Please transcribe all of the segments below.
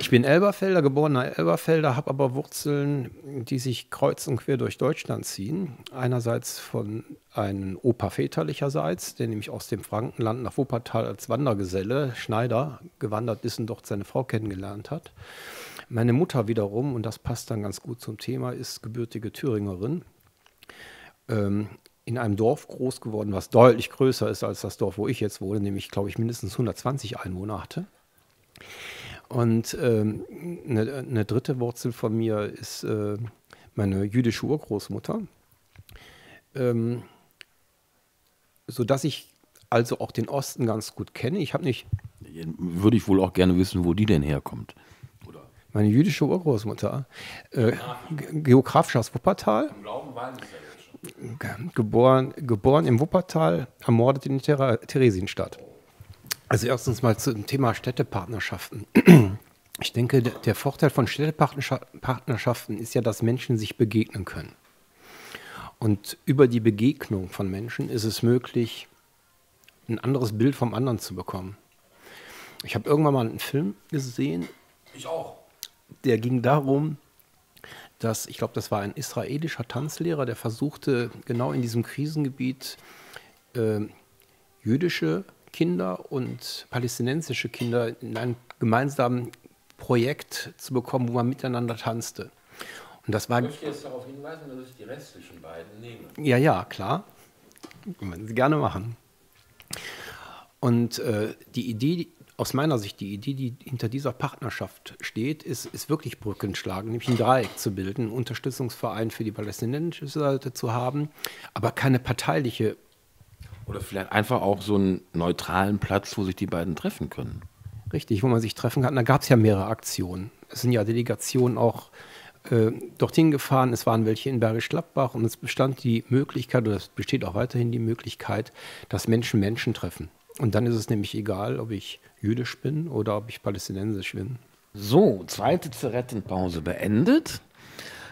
Ich bin Elberfelder, geborener Elberfelder, habe aber Wurzeln, die sich kreuz und quer durch Deutschland ziehen. Einerseits von einem Opa väterlicherseits, der nämlich aus dem Frankenland nach Wuppertal als Wandergeselle, Schneider, gewandert ist und dort seine Frau kennengelernt hat. Meine Mutter wiederum, und das passt dann ganz gut zum Thema, ist gebürtige Thüringerin. In einem Dorf groß geworden, was deutlich größer ist als das Dorf, wo ich jetzt wohne, nämlich, glaube ich, mindestens 120 Einwohner hatte. Und eine dritte Wurzel von mir ist meine jüdische Urgroßmutter, sodass ich also auch den Osten ganz gut kenne. Ich habe nicht. Würde ich wohl auch gerne wissen, wo die denn herkommt. Oder? Meine jüdische Urgroßmutter, geografisch aus Wuppertal. Im Glauben waren sie selbst. Geboren im Wuppertal, ermordet in der Theresienstadt. Also erstens mal zum Thema Städtepartnerschaften. Ich denke, der Vorteil von Städtepartnerschaften ist ja, dass Menschen sich begegnen können. Und über die Begegnung von Menschen ist es möglich, ein anderes Bild vom anderen zu bekommen. Ich habe irgendwann mal einen Film gesehen. Ich auch. Der ging darum, dass, ich glaube, das war ein israelischer Tanzlehrer, der versuchte, genau in diesem Krisengebiet jüdische Kinder und palästinensische Kinder in einem gemeinsamen Projekt zu bekommen, wo man miteinander tanzte. Und das war. Ich möchte jetzt darauf hinweisen, dass ich die restlichen beiden nehme. Ja, ja, klar. Können Sie gerne machen. Und die Idee, aus meiner Sicht, die Idee, die hinter dieser Partnerschaft steht, ist wirklich Brücken schlagen, nämlich ein Dreieck zu bilden, einen Unterstützungsverein für die palästinensische Seite zu haben, aber keine parteiliche. Oder vielleicht einfach auch so einen neutralen Platz, wo sich die beiden treffen können. Richtig, wo man sich treffen kann. Da gab es ja mehrere Aktionen. Es sind ja Delegationen auch dorthin gefahren. Es waren welche in Bergisch Gladbach und es bestand die Möglichkeit, oder es besteht auch weiterhin die Möglichkeit, dass Menschen Menschen treffen. Und dann ist es nämlich egal, ob ich jüdisch bin oder ob ich palästinensisch bin. So, zweite Zigarettenpause beendet.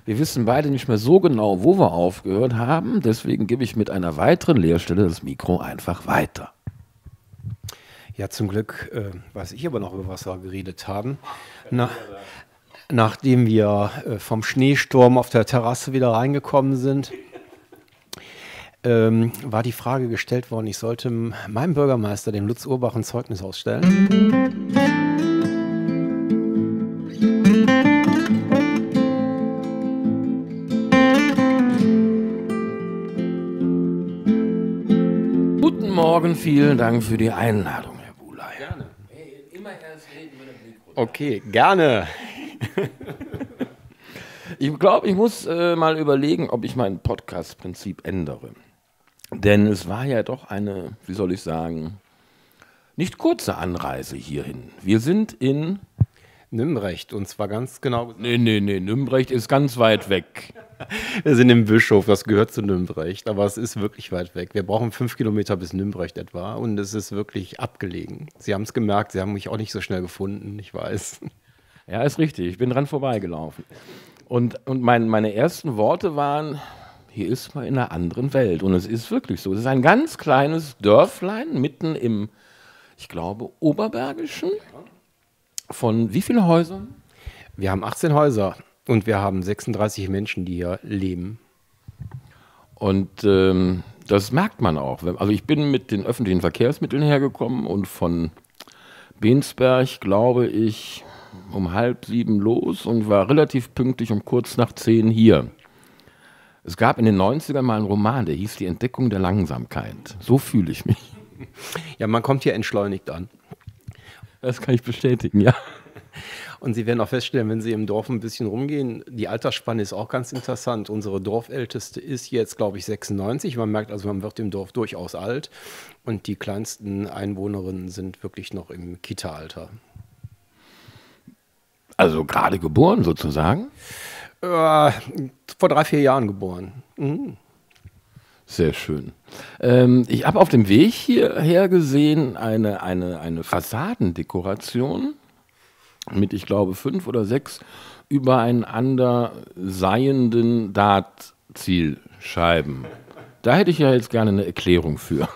Wir wissen beide nicht mehr so genau, wo wir aufgehört haben. Deswegen gebe ich mit einer weiteren Leerstelle das Mikro einfach weiter. Ja, zum Glück weiß ich aber noch, über was wir geredet haben. Nachdem wir vom Schneesturm auf der Terrasse wieder reingekommen sind, war die Frage gestellt worden, ich sollte meinem Bürgermeister, dem Lutz Urbach, ein Zeugnis ausstellen. Vielen Dank für die Einladung, Herr Bulay. Gerne. Immer erst reden mit dem Mikro. Okay, gerne. Ich glaube, ich muss mal überlegen, ob ich mein Podcast-Prinzip ändere. Denn es war ja doch eine, wie soll ich sagen, nicht kurze Anreise hierhin. Wir sind in Nümbrecht, und zwar ganz genau. Nee, Nümbrecht ist ganz weit weg. Wir sind im Büschhof, das gehört zu Nümbrecht, aber es ist wirklich weit weg. Wir brauchen 5 Kilometer bis Nümbrecht etwa und es ist wirklich abgelegen. Sie haben es gemerkt, Sie haben mich auch nicht so schnell gefunden, ich weiß. Ja, ist richtig, ich bin dran vorbeigelaufen. Und meine ersten Worte waren, hier ist man in einer anderen Welt und es ist wirklich so. Es ist ein ganz kleines Dörflein mitten im, ich glaube, Oberbergischen. Von wie vielen Häusern? Wir haben 18 Häuser. Und wir haben 36 Menschen, die hier leben. Und das merkt man auch. Also ich bin mit den öffentlichen Verkehrsmitteln hergekommen und von Bensberg, glaube ich, um 6:30 los und war relativ pünktlich um 10:15 hier. Es gab in den 90ern mal einen Roman, der hieß Die Entdeckung der Langsamkeit. So fühle ich mich. Ja, man kommt hier entschleunigt an. Das kann ich bestätigen, ja. Und Sie werden auch feststellen, wenn Sie im Dorf ein bisschen rumgehen, die Altersspanne ist auch ganz interessant. Unsere Dorfälteste ist jetzt, glaube ich, 96. Man merkt also, man wird im Dorf durchaus alt. Und die kleinsten Einwohnerinnen sind wirklich noch im Kita-Alter. Also gerade geboren sozusagen? Vor 3, 4 Jahren geboren. Mhm. Sehr schön. Ich habe auf dem Weg hierher gesehen eine Fassadendekoration mit, ich glaube, 5 oder 6 übereinander seienden Dartzielscheiben. Da hätte ich ja jetzt gerne eine Erklärung für.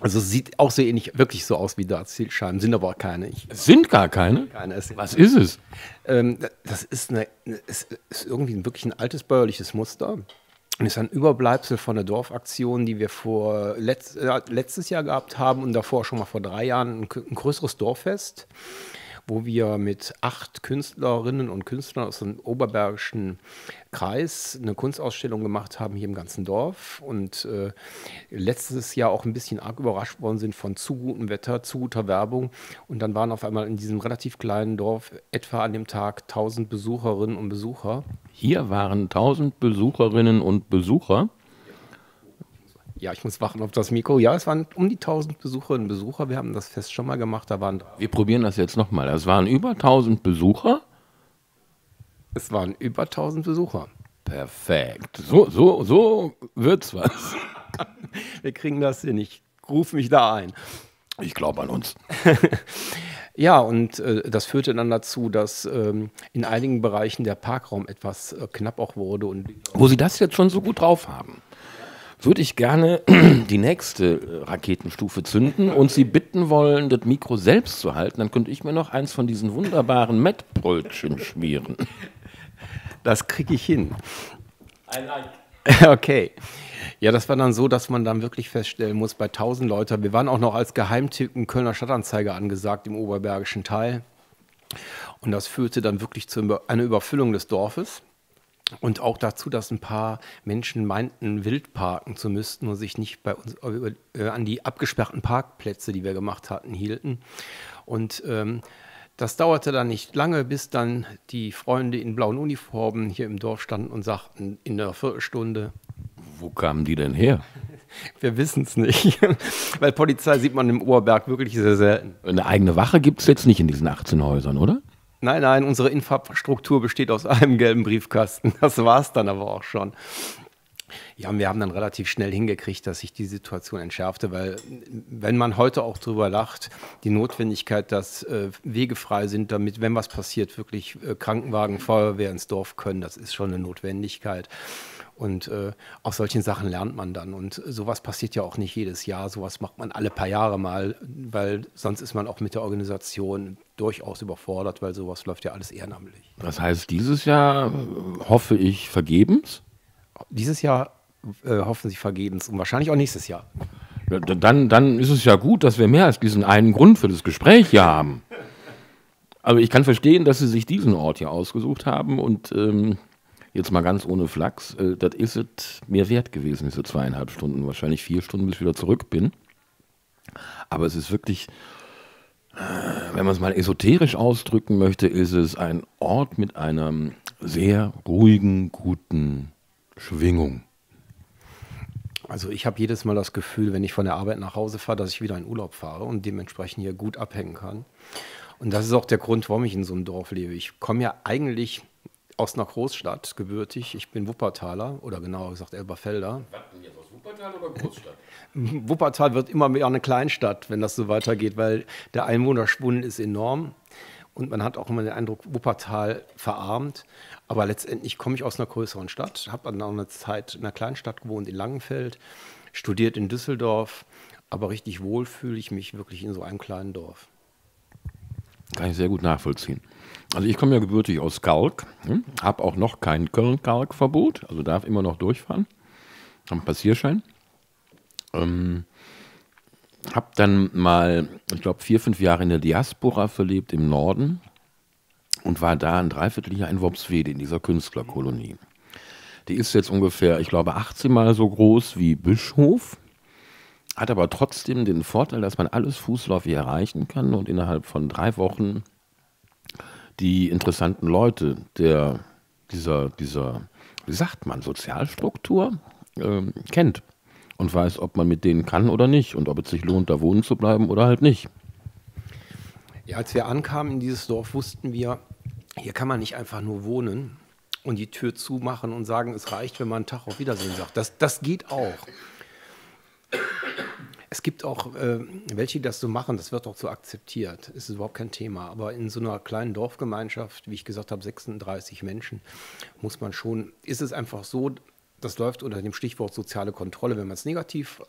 Also sieht auch so ähnlich, wirklich so aus wie Dartzielscheiben, sind aber keine. Sind gar keine? Keine. Was ist es? Das ist, ist irgendwie wirklich ein altes bäuerliches Muster. Und ist ein Überbleibsel von der Dorfaktion, die wir vor letztes Jahr gehabt haben und davor schon mal vor 3 Jahren ein größeres Dorffest, wo wir mit 8 Künstlerinnen und Künstlern aus dem oberbergischen Kreis eine Kunstausstellung gemacht haben hier im ganzen Dorf und letztes Jahr auch ein bisschen arg überrascht worden sind von zu gutem Wetter, zu guter Werbung und dann waren auf einmal in diesem relativ kleinen Dorf etwa an dem Tag 1000 Besucherinnen und Besucher. Hier waren 1000 Besucherinnen und Besucher. Ja, ich muss wachen auf das Mikro. Ja, es waren um die 1000 Besucherinnen und Besucher. Wir haben das Fest schon mal gemacht. Da waren wir probieren das jetzt nochmal. Es waren über 1000 Besucher. Es waren über 1000 Besucher. Perfekt. So wird's was. Wir kriegen das hin. Ich rufe mich da ein. Ich glaube an uns. Ja, und das führte dann dazu, dass in einigen Bereichen der Parkraum etwas knapp auch wurde. Und wo Sie das jetzt schon so gut drauf haben, würde ich gerne die nächste Raketenstufe zünden und Sie bitten wollen, das Mikro selbst zu halten. Dann könnte ich mir noch eins von diesen wunderbaren Mettbrötchen schmieren. Das kriege ich hin. Ein Like. Okay. Ja, das war dann so, dass man dann wirklich feststellen muss, bei 1000 Leuten, wir waren auch noch als Geheimtipp im Kölner Stadtanzeiger angesagt, im oberbergischen Teil. Und das führte dann wirklich zu einer Überfüllung des Dorfes. Und auch dazu, dass ein paar Menschen meinten, wild parken zu müssen und sich nicht bei uns an die abgesperrten Parkplätze, die wir gemacht hatten, hielten. Und das dauerte dann nicht lange, bis dann die Freunde in blauen Uniformen hier im Dorf standen und sagten, in einer Viertelstunde. Wo kamen die denn her? Wir wissen es nicht, weil Polizei sieht man im Oberberg wirklich sehr selten. Eine eigene Wache gibt es jetzt nicht in diesen 18 Häusern, oder? Nein, nein, unsere Infrastruktur besteht aus einem gelben Briefkasten. Das war es dann aber auch schon. Ja, wir haben dann relativ schnell hingekriegt, dass sich die Situation entschärfte, weil wenn man heute auch drüber lacht, die Notwendigkeit, dass Wege frei sind, damit, wenn was passiert, wirklich Krankenwagen, Feuerwehr ins Dorf können, das ist schon eine Notwendigkeit. Und aus solchen Sachen lernt man dann. Und sowas passiert ja auch nicht jedes Jahr. Sowas macht man alle paar Jahre mal, weil sonst ist man auch mit der Organisation durchaus überfordert, weil sowas läuft ja alles ehrenamtlich. Das heißt, dieses Jahr hoffe ich vergebens? Dieses Jahr hoffen Sie vergebens und wahrscheinlich auch nächstes Jahr. Dann ist es ja gut, dass wir mehr als diesen einen Grund für das Gespräch hier haben. Aber ich kann verstehen, dass Sie sich diesen Ort hier ausgesucht haben und jetzt mal ganz ohne Flachs, das ist es mir wert gewesen, diese 2,5 Stunden, wahrscheinlich 4 Stunden, bis ich wieder zurück bin. Aber es ist wirklich, wenn man es mal esoterisch ausdrücken möchte, ist es ein Ort mit einer sehr ruhigen, guten Schwingung. Also ich habe jedes Mal das Gefühl, wenn ich von der Arbeit nach Hause fahre, dass ich wieder in Urlaub fahre und dementsprechend hier gut abhängen kann. Und das ist auch der Grund, warum ich in so einem Dorf lebe. Ich komme ja eigentlich aus einer Großstadt gebürtig. Ich bin Wuppertaler oder genauer gesagt Elberfelder. Was denn jetzt, aus Wuppertal oder Großstadt? Wuppertal wird immer mehr eine Kleinstadt, wenn das so weitergeht, weil der Einwohnerschwund ist enorm und man hat auch immer den Eindruck, Wuppertal verarmt. Aber letztendlich komme ich aus einer größeren Stadt, habe dann auch eine Zeit in einer Kleinstadt gewohnt, in Langenfeld, studiert in Düsseldorf, aber richtig wohl fühle ich mich wirklich in so einem kleinen Dorf. Kann ich sehr gut nachvollziehen. Also ich komme ja gebürtig aus Kalk, habe auch noch kein Köln-Kalk-Verbot, also darf immer noch durchfahren, habe einen Passierschein. Habe dann mal, ich glaube, 4, 5 Jahre in der Diaspora verlebt im Norden und war da ein Dreivierteljahr in Worpswede, in dieser Künstlerkolonie. Die ist jetzt ungefähr, ich glaube, 18 Mal so groß wie Büschhof, hat aber trotzdem den Vorteil, dass man alles fußläufig erreichen kann und innerhalb von 3 Wochen die interessanten Leute dieser wie sagt man, Sozialstruktur kennt und weiß, ob man mit denen kann oder nicht und ob es sich lohnt, da wohnen zu bleiben oder halt nicht. Ja, als wir ankamen in dieses Dorf, wussten wir, hier kann man nicht einfach nur wohnen und die Tür zumachen und sagen, es reicht, wenn man einen Tag auf Wiedersehen sagt. Das geht auch. Es gibt auch welche, die das so machen, das wird auch so akzeptiert, ist überhaupt kein Thema. Aber in so einer kleinen Dorfgemeinschaft, wie ich gesagt habe, 36 Menschen, muss man schon, ist es einfach so, Das läuft unter dem Stichwort soziale Kontrolle, wenn man es negativ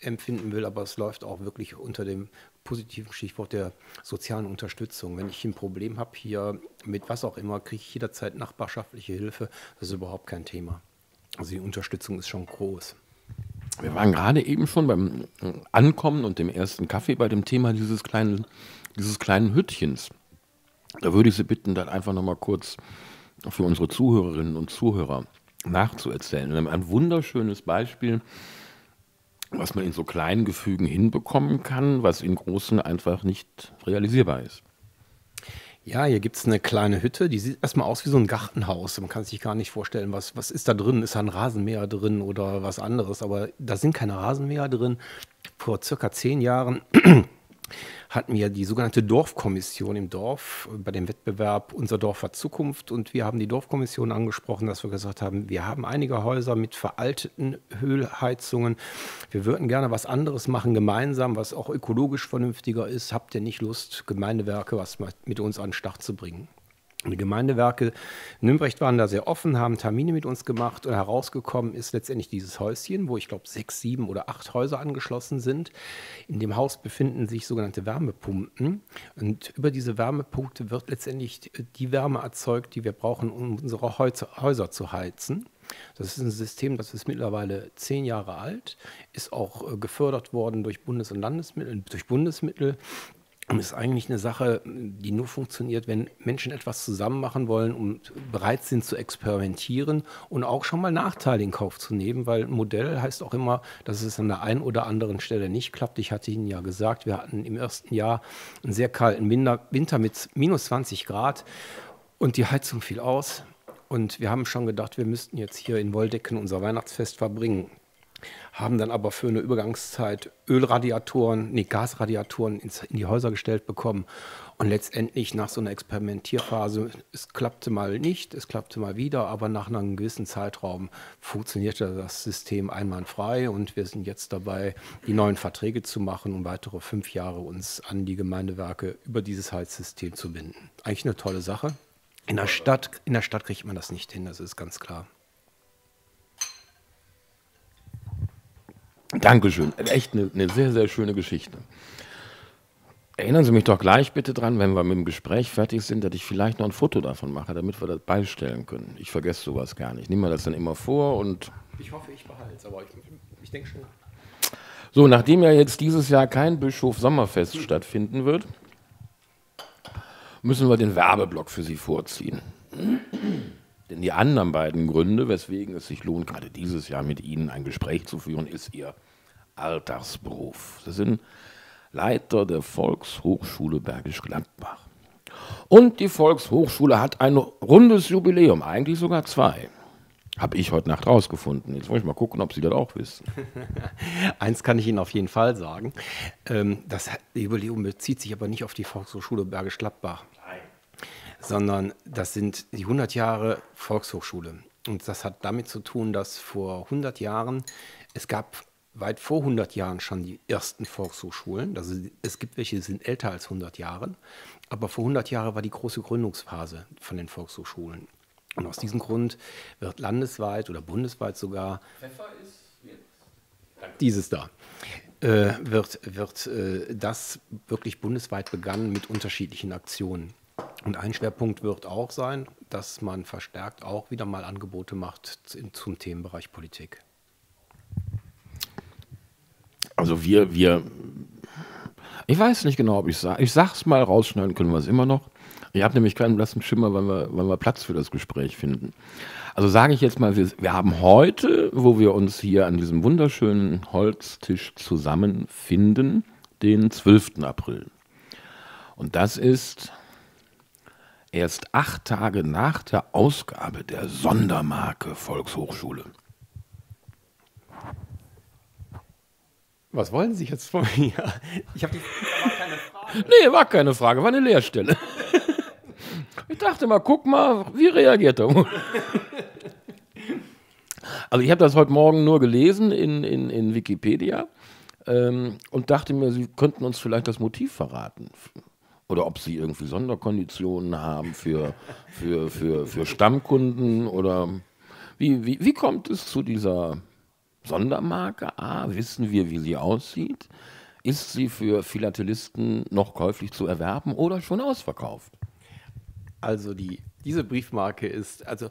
empfinden will, aber es läuft auch wirklich unter dem positiven Stichwort der sozialen Unterstützung. Wenn ich ein Problem habe hier mit was auch immer, kriege ich jederzeit nachbarschaftliche Hilfe. Das ist überhaupt kein Thema. Also die Unterstützung ist schon groß. Wir waren gerade eben schon beim Ankommen und dem ersten Kaffee bei dem Thema dieses kleinen Hüttchens. Da würde ich Sie bitten, das einfach nochmal kurz für unsere Zuhörerinnen und Zuhörer nachzuerzählen. Wir haben ein wunderschönes Beispiel, was man in so kleinen Gefügen hinbekommen kann, was in großen einfach nicht realisierbar ist. Ja, hier gibt es eine kleine Hütte, die sieht erstmal aus wie so ein Gartenhaus. Man kann sich gar nicht vorstellen, was ist da drin? Ist da ein Rasenmäher drin oder was anderes? Aber da sind keine Rasenmäher drin. Vor circa 10 Jahren hat mir die sogenannte Dorfkommission im Dorf bei dem Wettbewerb Unser Dorf hat Zukunft. Und wir haben die Dorfkommission angesprochen, dass wir gesagt haben, wir haben einige Häuser mit veralteten Ölheizungen. Wir würden gerne was anderes machen gemeinsam, was auch ökologisch vernünftiger ist. Habt ihr nicht Lust, Gemeindewerke was mit uns an den Start zu bringen? Die Gemeindewerke Nümbrecht waren da sehr offen, haben Termine mit uns gemacht und herausgekommen ist letztendlich dieses Häuschen, wo ich glaube 6, 7 oder 8 Häuser angeschlossen sind. In dem Haus befinden sich sogenannte Wärmepumpen und über diese Wärmepumpen wird letztendlich die Wärme erzeugt, die wir brauchen, um unsere Häuser zu heizen. Das ist ein System, das ist mittlerweile 10 Jahre alt, ist auch gefördert worden durch Bundes- und Landesmittel, durch Bundesmittel. Und ist eigentlich eine Sache, die nur funktioniert, wenn Menschen etwas zusammen machen wollen und bereit sind zu experimentieren und auch schon mal Nachteile in Kauf zu nehmen, weil ein Modell heißt auch immer, dass es an der einen oder anderen Stelle nicht klappt. Ich hatte Ihnen ja gesagt, wir hatten im ersten Jahr einen sehr kalten Winter mit -20 Grad und die Heizung fiel aus. Und wir haben schon gedacht, wir müssten jetzt hier in Woldecken unser Weihnachtsfest verbringen. Haben dann aber für eine Übergangszeit Ölradiatoren, nee, Gasradiatoren in die Häuser gestellt bekommen. Und letztendlich nach so einer Experimentierphase, es klappte mal nicht, es klappte mal wieder, aber nach einem gewissen Zeitraum funktionierte das System einwandfrei. Und wir sind jetzt dabei, die neuen Verträge zu machen, um weitere 5 Jahre uns an die Gemeindewerke über dieses Heizsystem zu binden. Eigentlich eine tolle Sache. In der Stadt kriegt man das nicht hin, das ist ganz klar. Dankeschön. Echt eine sehr, sehr schöne Geschichte. Erinnern Sie mich doch gleich bitte dran, wenn wir mit dem Gespräch fertig sind, dass ich vielleicht noch ein Foto davon mache, damit wir das beistellen können. Ich vergesse sowas gar nicht. Ich nehme mir das dann immer vor und... Ich hoffe, ich behalte es, aber ich denke schon. So, nachdem ja jetzt dieses Jahr kein Büschhof-Sommerfest stattfinden wird, müssen wir den Werbeblock für Sie vorziehen. Denn die anderen beiden Gründe, weswegen es sich lohnt, gerade dieses Jahr mit Ihnen ein Gespräch zu führen, ist Ihr Alltagsberuf. Sie sind Leiter der Volkshochschule Bergisch Gladbach. Und die Volkshochschule hat ein rundes Jubiläum, eigentlich sogar 2. Habe ich heute Nacht rausgefunden. Jetzt wollte ich mal gucken, ob Sie das auch wissen. Eins kann ich Ihnen auf jeden Fall sagen. Das Jubiläum bezieht sich aber nicht auf die Volkshochschule Bergisch Gladbach, sondern das sind die 100 Jahre Volkshochschule. Und das hat damit zu tun, dass vor 100 Jahren, es gab weit vor 100 Jahren schon die ersten Volkshochschulen. Also es gibt welche, die sind älter als 100 Jahre. Aber vor 100 Jahren war die große Gründungsphase von den Volkshochschulen. Und aus diesem Grund wird landesweit oder bundesweit sogar... Pfeffer ist jetzt. Dieses da. Wird das wirklich bundesweit begangen mit unterschiedlichen Aktionen. Und ein Schwerpunkt wird auch sein, dass man verstärkt auch wieder mal Angebote macht zum Themenbereich Politik. Also ich weiß nicht genau, ob ich es sage. Ich sage es mal, rausschneiden können wir es immer noch. Ich habe nämlich keinen blassen Schimmer, wann wir Platz für das Gespräch finden. Also sage ich jetzt mal, wir haben heute, wo wir uns hier an diesem wunderschönen Holztisch zusammenfinden, den 12. April. Und das ist... erst 8 Tage nach der Ausgabe der Sondermarke Volkshochschule. Was wollen Sie jetzt von mir? Ich habe keine Frage. Nee, war keine Frage, war eine Leerstelle. Ich dachte mal, guck mal, wie reagiert er? Also ich habe das heute Morgen nur gelesen in Wikipedia und dachte mir, Sie könnten uns vielleicht das Motiv verraten. Oder ob Sie irgendwie Sonderkonditionen haben für Stammkunden oder Wie kommt es zu dieser Sondermarke? A, wissen wir, wie sie aussieht? Ist sie für Philatelisten noch käuflich zu erwerben oder schon ausverkauft? Also diese Briefmarke ist also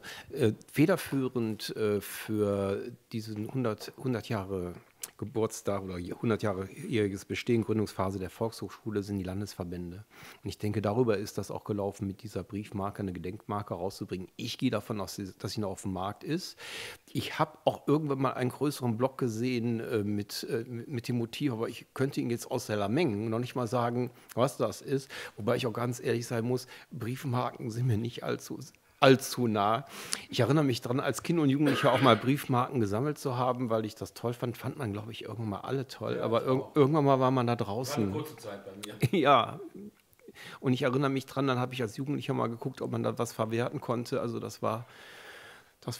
federführend für diesen 100 Jahre Geburtstag oder 100-jähriges Bestehen, Gründungsphase der Volkshochschule, sind die Landesverbände. Und ich denke, darüber ist das auch gelaufen, mit dieser Briefmarke eine Gedenkmarke rauszubringen. Ich gehe davon aus, dass sie noch auf dem Markt ist. Ich habe auch irgendwann mal einen größeren Block gesehen mit dem Motiv, aber ich könnte ihn jetzt aus der Menge noch nicht mal sagen, was das ist. Wobei ich auch ganz ehrlich sein muss, Briefmarken sind mir nicht allzu nah. Ich erinnere mich daran, als Kind und Jugendlicher auch mal Briefmarken gesammelt zu haben, weil ich das toll fand. Fand man, glaube ich, irgendwann mal alle toll. Ja, aber irgendwann mal war man da draußen. War eine kurze Zeit bei mir. Ja. Und ich erinnere mich daran, dann habe ich als Jugendlicher mal geguckt, ob man da was verwerten konnte. Also das war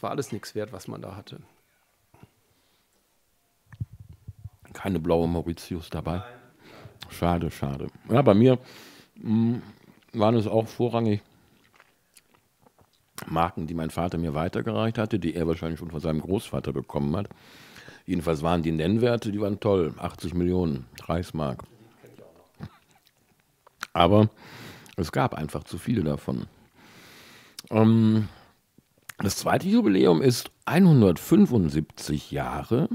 alles nichts wert, was man da hatte. Keine blaue Mauritius dabei? Nein. Schade, schade. Ja, bei mir waren es auch vorrangig Marken, die mein Vater mir weitergereicht hatte, die er wahrscheinlich schon von seinem Großvater bekommen hat. Jedenfalls waren die Nennwerte, die waren toll. 80 Millionen Reichsmark. Aber es gab einfach zu viele davon. Das zweite Jubiläum ist 175 Jahre.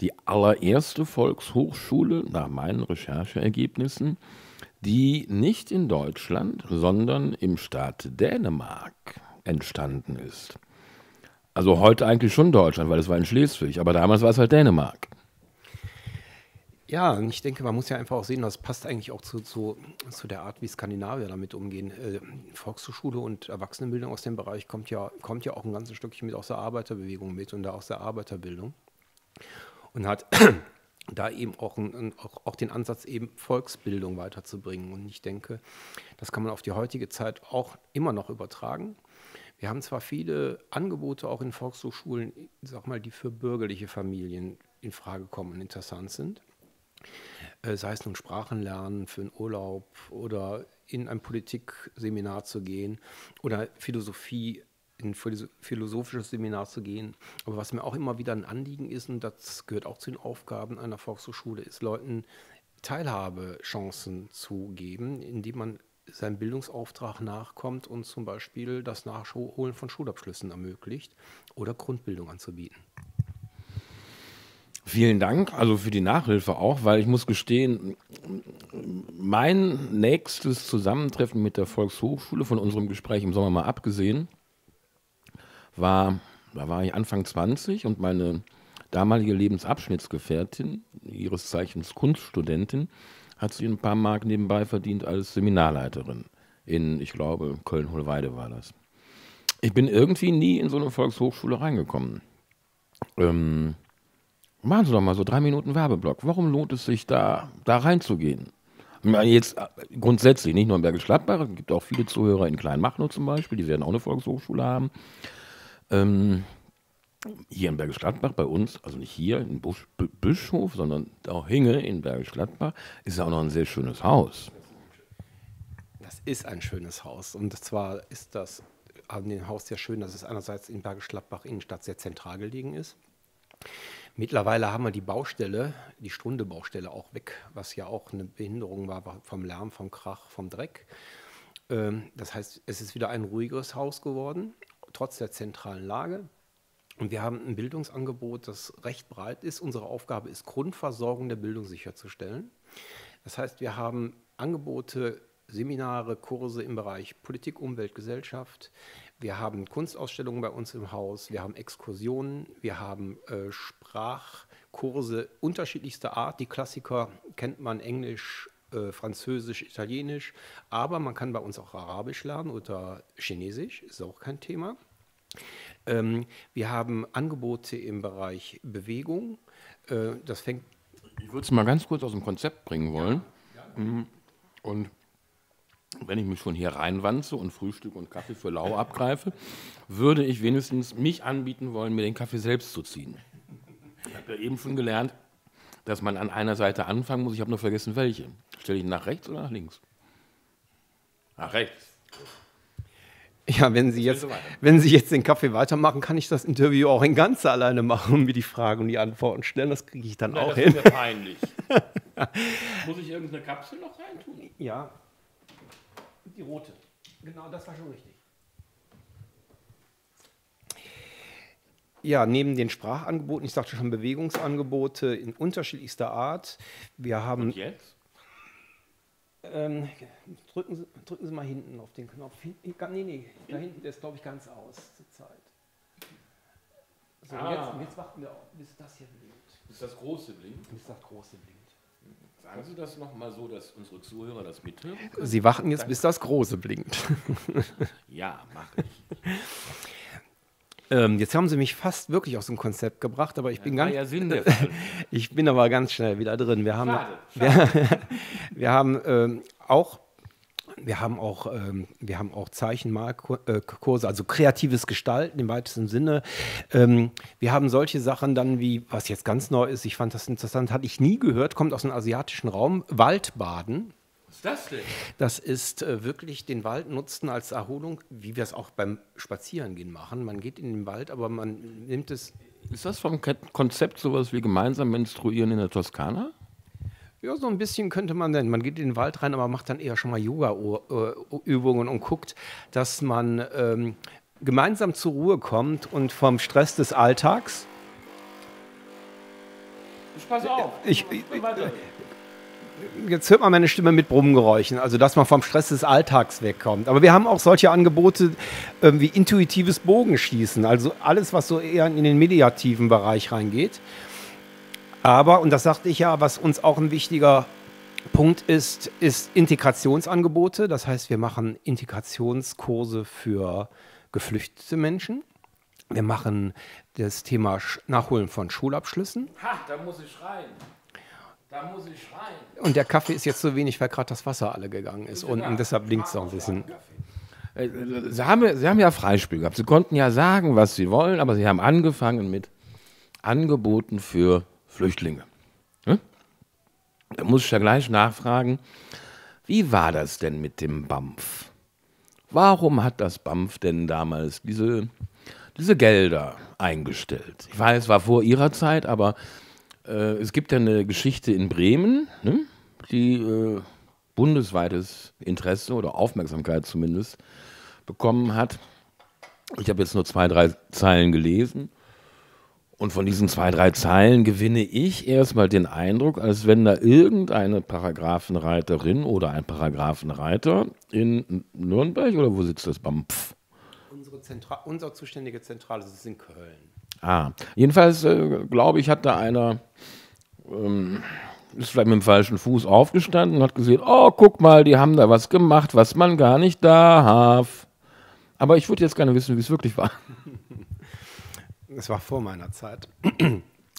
Die allererste Volkshochschule, nach meinen Rechercheergebnissen, die nicht in Deutschland, sondern im Staat Dänemark entstanden ist. Also heute eigentlich schon Deutschland, weil es war in Schleswig, aber damals war es halt Dänemark. Ja, und ich denke, man muss ja einfach auch sehen, das passt eigentlich auch zu der Art, wie Skandinavier damit umgehen. Volkshochschule und Erwachsenenbildung aus dem Bereich kommt ja auch ein ganzes Stückchen mit aus der Arbeiterbewegung mit und da aus der Arbeiterbildung und hat da eben auch den Ansatz, eben Volksbildung weiterzubringen. Und ich denke, das kann man auf die heutige Zeit auch immer noch übertragen. Wir haben zwar viele Angebote auch in Volkshochschulen, sag mal, die für bürgerliche Familien in Frage kommen und interessant sind. Sei es nun Sprachenlernen für einen Urlaub oder in ein Politikseminar zu gehen oder Philosophie, in ein philosophisches Seminar zu gehen. Aber was mir auch immer wieder ein Anliegen ist, und das gehört auch zu den Aufgaben einer Volkshochschule, ist, Leuten Teilhabechancen zu geben, indem man seinem Bildungsauftrag nachkommt und zum Beispiel das Nachholen von Schulabschlüssen ermöglicht oder Grundbildung anzubieten. Vielen Dank, also für die Nachhilfe auch, weil ich muss gestehen, mein nächstes Zusammentreffen mit der Volkshochschule, von unserem Gespräch im Sommer mal abgesehen, da war ich Anfang 20 und meine damalige Lebensabschnittsgefährtin, ihres Zeichens Kunststudentin, hat sie ein paar Mark nebenbei verdient als Seminarleiterin in, ich glaube, Köln-Hohlweide war das. Ich bin irgendwie nie in so eine Volkshochschule reingekommen. Machen Sie doch mal so 3 Minuten Werbeblock. Warum lohnt es sich, da reinzugehen? Jetzt grundsätzlich, nicht nur in Bergisch Gladbach, es gibt auch viele Zuhörer in Kleinmachnow zum Beispiel, die werden auch eine Volkshochschule haben. Hier in Bergisch Gladbach bei uns, also nicht hier in Büschhof, sondern auch Hinge in Bergisch Gladbach, ist ja auch noch ein sehr schönes Haus. Das ist ein schönes Haus. Und zwar ist das an dem Haus sehr schön, dass es einerseits in Bergisch Gladbach Innenstadt sehr zentral gelegen ist. Mittlerweile haben wir die Baustelle, die Strunde-Baustelle auch weg, was ja auch eine Behinderung war vom Lärm, vom Krach, vom Dreck. Das heißt, es ist wieder ein ruhigeres Haus geworden, trotz der zentralen Lage. Und wir haben ein Bildungsangebot, das recht breit ist. Unsere Aufgabe ist, Grundversorgung der Bildung sicherzustellen. Das heißt, wir haben Angebote, Seminare, Kurse im Bereich Politik, Umwelt, Gesellschaft. Wir haben Kunstausstellungen bei uns im Haus. Wir haben Exkursionen. Wir haben Sprachkurse unterschiedlichster Art. Die Klassiker kennt man, Englisch, Französisch, Italienisch, aber man kann bei uns auch Arabisch lernen oder Chinesisch, ist auch kein Thema. Wir haben Angebote im Bereich Bewegung. Das fängt. Ich würde es mal ganz kurz aus dem Konzept bringen wollen. Ja, ja. Und wenn ich mich schon hier reinwanze und Frühstück und Kaffee für lau abgreife, würde ich wenigstens mich anbieten wollen, mir den Kaffee selbst zu ziehen. Ich habe ja eben schon gelernt, dass man an einer Seite anfangen muss. Ich habe nur vergessen, welche. Stelle ich nach rechts oder nach links? Nach rechts. Ja, wenn Sie jetzt den Kaffee weitermachen, kann ich das Interview auch in Ganze alleine machen und mir die Fragen und die Antworten stellen. Das kriege ich dann auch hin. Das ist mir peinlich. Muss ich irgendeine Kapsel noch reintun? Ja. Die rote. Genau, das war schon richtig. Ja, neben den Sprachangeboten, ich sagte schon, Bewegungsangebote in unterschiedlichster Art. Wir haben. Und jetzt? Drücken Sie mal hinten auf den Knopf. Nee, da hinten, der ist, glaube ich, ganz aus zur Zeit. So, jetzt warten wir auf, bis das hier blinkt. Bis das Große blinkt? Bis das Große blinkt. Sagen Sie das nochmal so, dass unsere Zuhörer das mithören? Sie warten jetzt, bis das Große blinkt. Ja, mache ich. Jetzt haben Sie mich fast wirklich aus dem Konzept gebracht, aber ich bin aber ganz schnell wieder drin. Wir haben auch Zeichenmalkurse, also kreatives Gestalten im weitesten Sinne. Wir haben solche Sachen dann wie, was jetzt ganz neu ist, ich fand das interessant, hatte ich nie gehört, kommt aus dem asiatischen Raum, Waldbaden. Was ist das denn? Das ist wirklich den Wald nutzen als Erholung, wie wir es auch beim Spazierengehen machen. Man geht in den Wald, aber man nimmt es... Ist das vom Konzept sowas wie gemeinsam menstruieren in der Toskana? Ja, so ein bisschen könnte man denn. Man geht in den Wald rein, aber macht dann eher schon mal Yoga-Übungen und guckt, dass man gemeinsam zur Ruhe kommt und vom Stress des Alltags... Ich pass auf! Jetzt hört man meine Stimme mit Brummgeräuschen, also dass man vom Stress des Alltags wegkommt. Aber wir haben auch solche Angebote wie intuitives Bogenschießen, also alles, was so eher in den mediativen Bereich reingeht. Aber, und das sagte ich ja, was uns auch ein wichtiger Punkt ist, ist Integrationsangebote. Das heißt, wir machen Integrationskurse für geflüchtete Menschen. Wir machen das Thema Nachholen von Schulabschlüssen. Ha, da muss ich schreien. Da muss ich schreien. Und der Kaffee ist jetzt so wenig, weil gerade das Wasser alle gegangen ist. Und deshalb blinkt es auch ein bisschen. Sie haben ja Freispiel gehabt. Sie konnten ja sagen, was Sie wollen, aber Sie haben angefangen mit Angeboten für Flüchtlinge. Hm? Da muss ich ja gleich nachfragen, wie war das denn mit dem BAMF? Warum hat das BAMF denn damals diese Gelder eingestellt? Ich weiß, es war vor Ihrer Zeit, aber... Es gibt ja eine Geschichte in Bremen, ne, die bundesweites Interesse oder Aufmerksamkeit zumindest bekommen hat. Ich habe jetzt nur 2, 3 Zeilen gelesen und von diesen 2, 3 Zeilen gewinne ich erstmal den Eindruck, als wenn da irgendeine Paragrafenreiterin oder ein Paragrafenreiter in Nürnberg oder wo sitzt das BAMF? Unsere zuständige Zentrale sitzt in Köln. Ah, jedenfalls glaube ich, hat da einer, ist vielleicht mit dem falschen Fuß aufgestanden und hat gesehen, oh, guck mal, die haben da was gemacht, was man gar nicht darf. Aber ich würde jetzt gerne wissen, wie es wirklich war. Das war vor meiner Zeit.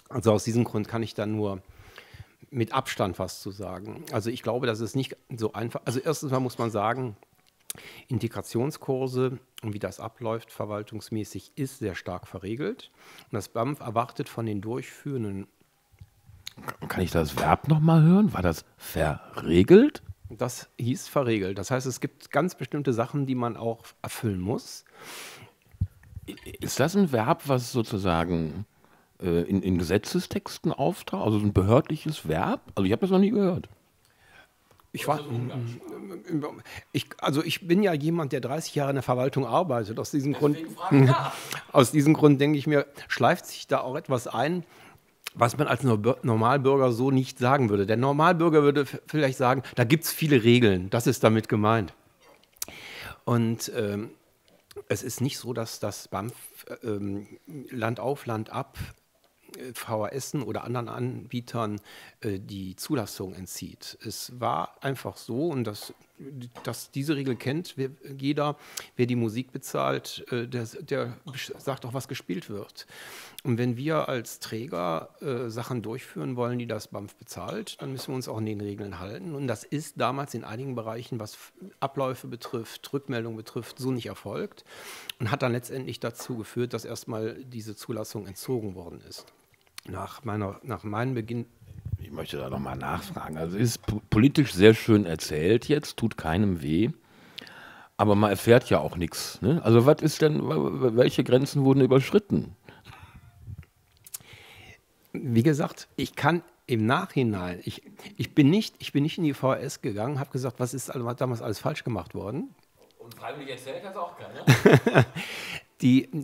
Also aus diesem Grund kann ich da nur mit Abstand was zu sagen. Also ich glaube, das ist nicht so einfach. Also erstens mal muss man sagen, Integrationskurse und wie das abläuft verwaltungsmäßig ist sehr stark verregelt. Und das BAMF erwartet von den Durchführenden... Kann ich das Verb nochmal hören? War das verregelt? Das hieß verregelt. Das heißt, es gibt ganz bestimmte Sachen, die man auch erfüllen muss. Ist das ein Verb, was sozusagen in Gesetzestexten auftaucht? Also ein behördliches Verb? Also ich habe das noch nie gehört. Ich bin ja jemand, der 30 Jahre in der Verwaltung arbeitet. Aus diesem Grund denke ich mir, schleift sich da auch etwas ein, was man als Normalbürger so nicht sagen würde. Der Normalbürger würde vielleicht sagen, da gibt es viele Regeln, das ist damit gemeint. Und es ist nicht so, dass das BAMF Land auf, Land ab VHS oder anderen Anbietern die Zulassung entzieht. Es war einfach so, und diese Regel kennt jeder, wer die Musik bezahlt, der sagt auch, was gespielt wird. Und wenn wir als Träger Sachen durchführen wollen, die das BAMF bezahlt, dann müssen wir uns auch an den Regeln halten. Und das ist damals in einigen Bereichen, was Abläufe betrifft, Rückmeldungen betrifft, so nicht erfolgt und hat dann letztendlich dazu geführt, dass erstmal diese Zulassung entzogen worden ist. Nach meinem Beginn. Ich möchte da nochmal nachfragen. Also ist politisch sehr schön erzählt jetzt, tut keinem weh. Aber man erfährt ja auch nichts. Ne? Also was ist denn, welche Grenzen wurden überschritten? Wie gesagt, ich kann im Nachhinein, ich bin nicht in die VHS gegangen, habe gesagt, was ist damals alles falsch gemacht worden? Und freiwillig erzählt das auch keiner.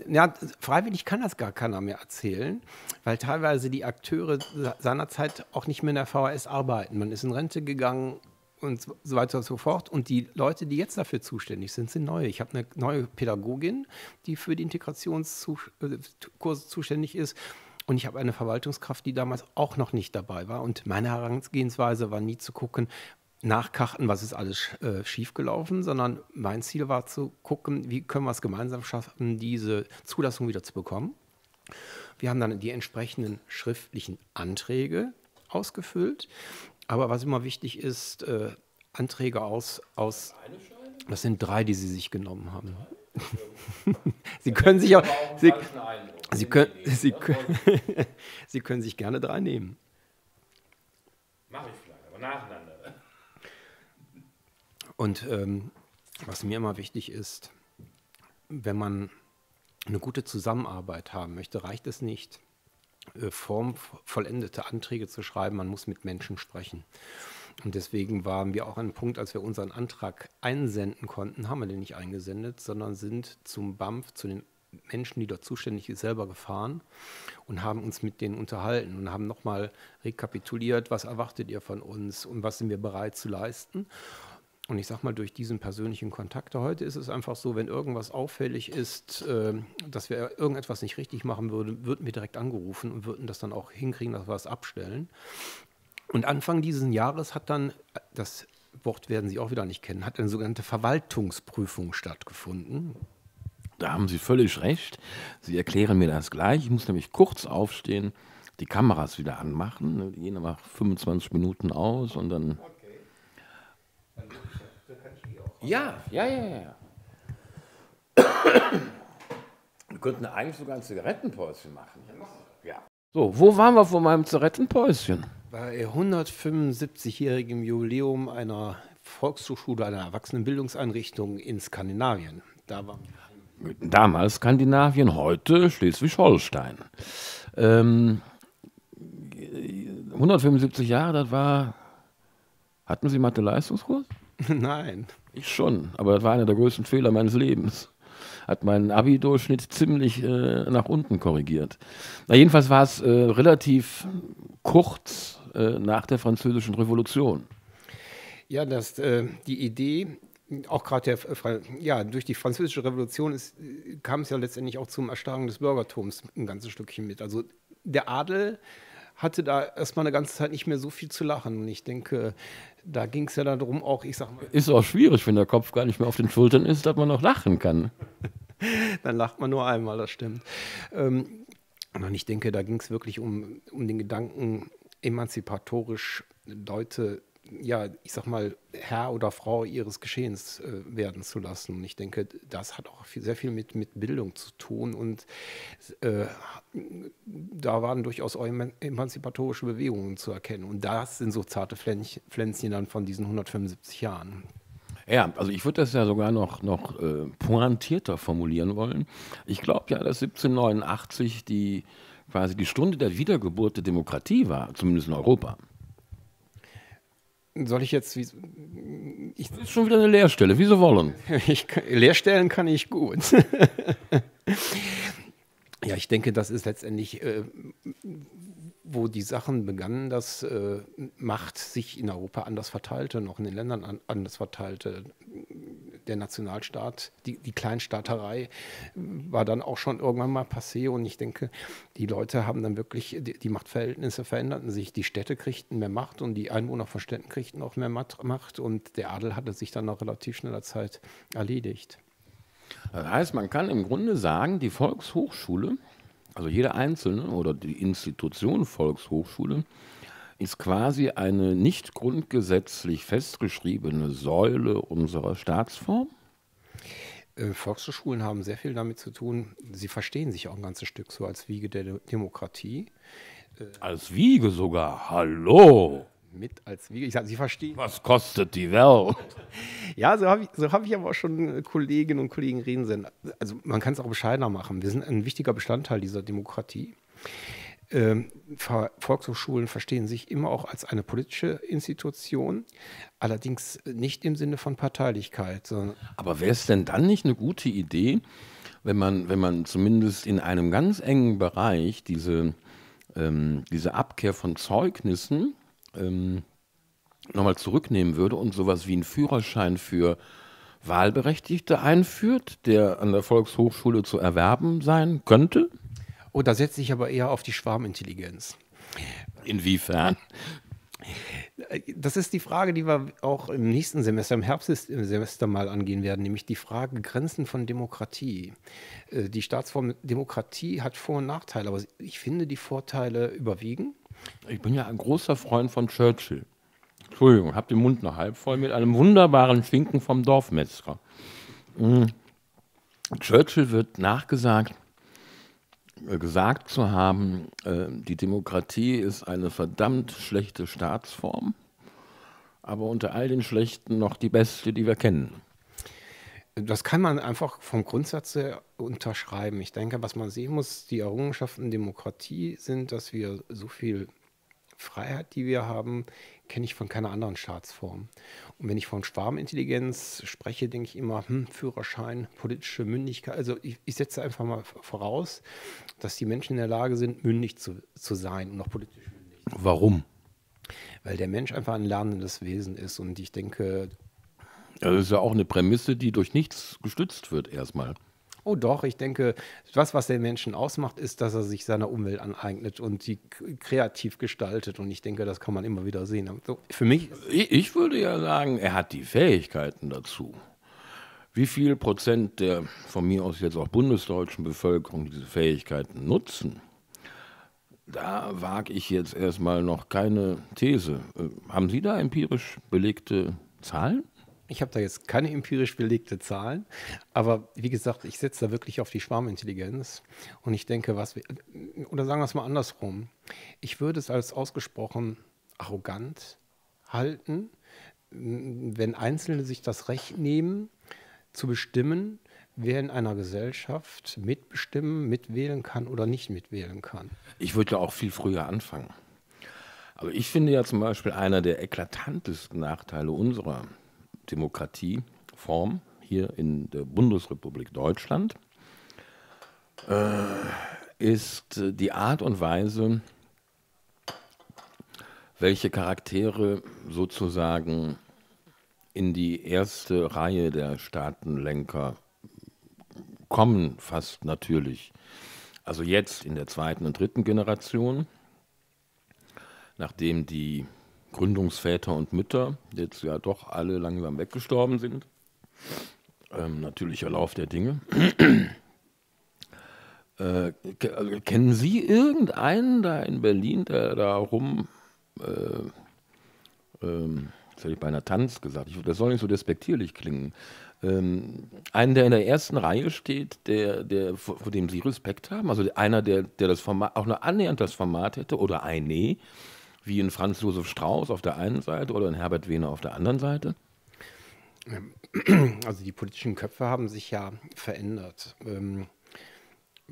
Ja, freiwillig kann das gar keiner mehr erzählen, weil teilweise die Akteure seinerzeit auch nicht mehr in der VHS arbeiten. Man ist in Rente gegangen und so weiter und so fort. Und die Leute, die jetzt dafür zuständig sind, sind neue. Ich habe eine neue Pädagogin, die für die Integrationskurse zuständig ist. Und ich habe eine Verwaltungskraft, die damals auch noch nicht dabei war. Und meine Herangehensweise war nie zu gucken, nachkarten, was ist alles schiefgelaufen, sondern mein Ziel war zu gucken, wie können wir es gemeinsam schaffen, diese Zulassung wieder zu bekommen. Wir haben dann die entsprechenden schriftlichen Anträge ausgefüllt. Aber was immer wichtig ist, Anträge aus das sind 3, die Sie sich genommen haben. Sie können sich auch, Sie können sich gerne 3 nehmen. Mache ich vielleicht, aber nacheinander. Und was mir immer wichtig ist, wenn man eine gute Zusammenarbeit haben möchte, reicht es nicht, formvollendete Anträge zu schreiben, man muss mit Menschen sprechen. Und deswegen waren wir auch an einem Punkt, als wir unseren Antrag einsenden konnten, haben wir den nicht eingesendet, sondern sind zum BAMF, zu den Menschen, die dort zuständig sind, selber gefahren und haben uns mit denen unterhalten und haben nochmal rekapituliert, was erwartet ihr von uns und was sind wir bereit zu leisten. Und ich sag mal, durch diesen persönlichen Kontakt heute ist es einfach so, wenn irgendwas auffällig ist, dass wir irgendetwas nicht richtig machen würden, würden wir direkt angerufen und würden das dann auch hinkriegen, dass wir das abstellen. Und Anfang dieses Jahres hat dann, das Wort werden Sie auch wieder nicht kennen, hat eine sogenannte Verwaltungsprüfung stattgefunden. Da haben Sie völlig recht. Sie erklären mir das gleich. Ich muss nämlich kurz aufstehen, die Kameras wieder anmachen. Die gehen aber 25 Minuten aus und dann... Ja. Wir könnten eigentlich sogar ein Zigarettenpäuschen machen. Ja. So, wo waren wir vor meinem Zigarettenpäuschen? Bei 175-jährigem Jubiläum einer Volkshochschule, einer Erwachsenenbildungseinrichtung in Skandinavien. Da waren wir. Damals Skandinavien, heute Schleswig-Holstein. 175 Jahre, das war... Hatten Sie Mathe-Leistungskurs? Nein. Ich schon, aber das war einer der größten Fehler meines Lebens. Hat meinen Abi-Durchschnitt ziemlich nach unten korrigiert. Na, jedenfalls war es relativ kurz nach der Französischen Revolution. Ja, dass die Idee, auch gerade durch die Französische Revolution kam es ja letztendlich auch zum Erstarken des Bürgertums ein ganzes Stückchen mit. Also der Adel hatte da erstmal eine ganze Zeit nicht mehr so viel zu lachen. Und ich denke, da ging es ja darum auch, ich sag mal... Ist auch schwierig, wenn der Kopf gar nicht mehr auf den Schultern ist, dass man noch lachen kann. Dann lacht man nur einmal, das stimmt. Und ich denke, da ging es wirklich um den Gedanken, emanzipatorisch Leute, ja, ich sag mal, Herr oder Frau ihres Geschehens werden zu lassen. Und ich denke, das hat auch viel, sehr viel mit Bildung zu tun. Und da waren durchaus auch emanzipatorische Bewegungen zu erkennen. Und das sind so zarte Pflänzchen dann von diesen 175 Jahren. Ja, also ich würde das ja sogar noch pointierter formulieren wollen. Ich glaube ja, dass 1789 quasi die Stunde der Wiedergeburt der Demokratie war, zumindest in Europa. Soll ich jetzt... Das ist schon wieder eine Leerstelle, wie Sie wollen. Leerstellen kann ich gut. Ja, ich denke, das ist letztendlich, wo die Sachen begannen, dass Macht sich in Europa anders verteilte, noch in den Ländern anders verteilte. Der Nationalstaat, die Kleinstaaterei war dann auch schon irgendwann mal passé. Und ich denke, die Leute haben dann wirklich, die Machtverhältnisse veränderten sich. Die Städte kriegten mehr Macht und die Einwohner von Städten kriegten auch mehr Macht. Und der Adel hatte sich dann nach relativ schneller Zeit erledigt. Das heißt, man kann im Grunde sagen, die Volkshochschule, also jede einzelne oder die Institution Volkshochschule, ist quasi eine nicht grundgesetzlich festgeschriebene Säule unserer Staatsform? Volkshochschulen haben sehr viel damit zu tun, sie verstehen sich auch ein ganzes Stück so als Wiege der Demokratie. Als Wiege sogar? Hallo! mit als Wiege. Ich sage, Sie verstehen. Was kostet die Welt? Ja, so hab ich aber auch schon Kolleginnen und Kollegen reden sehen. Also man kann es auch bescheidener machen. Wir sind ein wichtiger Bestandteil dieser Demokratie. Volkshochschulen verstehen sich immer auch als eine politische Institution, allerdings nicht im Sinne von Parteilichkeit. Sondern aber wäre es denn dann nicht eine gute Idee, wenn man zumindest in einem ganz engen Bereich diese Abkehr von Zeugnissen nochmal zurücknehmen würde und sowas wie einen Führerschein für Wahlberechtigte einführt, der an der Volkshochschule zu erwerben sein könnte? Oh, da setze ich aber eher auf die Schwarmintelligenz. Inwiefern? Das ist die Frage, die wir auch im nächsten Semester, im Herbstsemester mal angehen werden, nämlich die Frage Grenzen von Demokratie. Die Staatsform Demokratie hat Vor- und Nachteile, aber ich finde, die Vorteile überwiegen. Ich bin ja ein großer Freund von Churchill. Entschuldigung, habe den Mund noch halb voll mit einem wunderbaren Schinken vom Dorfmetzger. Churchill wird gesagt zu haben, die Demokratie ist eine verdammt schlechte Staatsform, aber unter all den schlechten noch die beste, die wir kennen. Das kann man einfach vom Grundsatz her unterschreiben. Ich denke, was man sehen muss, die Errungenschaften Demokratie sind, dass wir so viel Freiheit, die wir haben, kenne ich von keiner anderen Staatsform. Und wenn ich von Schwarmintelligenz spreche, denke ich immer, Führerschein, politische Mündigkeit. Also ich setze einfach mal voraus, dass die Menschen in der Lage sind, mündig zu sein und auch politisch mündig zu sein. Warum? Weil der Mensch einfach ein lernendes Wesen ist. Und ich denke... Ja, das ist ja auch eine Prämisse, die durch nichts gestützt wird erstmal. Oh doch, ich denke, was den Menschen ausmacht, ist, dass er sich seiner Umwelt aneignet und sie kreativ gestaltet. Und ich denke, das kann man immer wieder sehen. So, für mich... Ich würde ja sagen, er hat die Fähigkeiten dazu. Wie viel Prozent der von mir aus jetzt auch bundesdeutschen Bevölkerung diese Fähigkeiten nutzen, da wage ich jetzt erstmal noch keine These. Haben Sie da empirisch belegte Zahlen? Ich habe da jetzt keine empirisch belegte Zahlen, aber wie gesagt, ich setze da wirklich auf die Schwarmintelligenz und ich denke, oder sagen wir es mal andersrum, ich würde es als ausgesprochen arrogant halten, wenn Einzelne sich das Recht nehmen, zu bestimmen, wer in einer Gesellschaft mitbestimmen, mitwählen kann oder nicht mitwählen kann. Ich würde ja auch viel früher anfangen. Aber ich finde ja zum Beispiel einer der eklatantesten Nachteile unserer Demokratieform hier in der Bundesrepublik Deutschland ist die Art und Weise, welche Charaktere sozusagen in die erste Reihe der Staatenlenker kommen, fast natürlich. Also jetzt in der zweiten und dritten Generation, nachdem die Gründungsväter und Mütter jetzt ja doch alle langsam weggestorben sind. Natürlicher Lauf der Dinge. Kennen Sie irgendeinen da in Berlin, der da rum, jetzt hätte ich beinahe Tanz gesagt, das soll nicht so despektierlich klingen, einen, der in der ersten Reihe steht, vor dem Sie Respekt haben, also einer, der das Format, auch nur annähernd das Format hätte, oder eine, wie in Franz Josef Strauß auf der einen Seite oder in Herbert Wehner auf der anderen Seite? Also die politischen Köpfe haben sich ja verändert.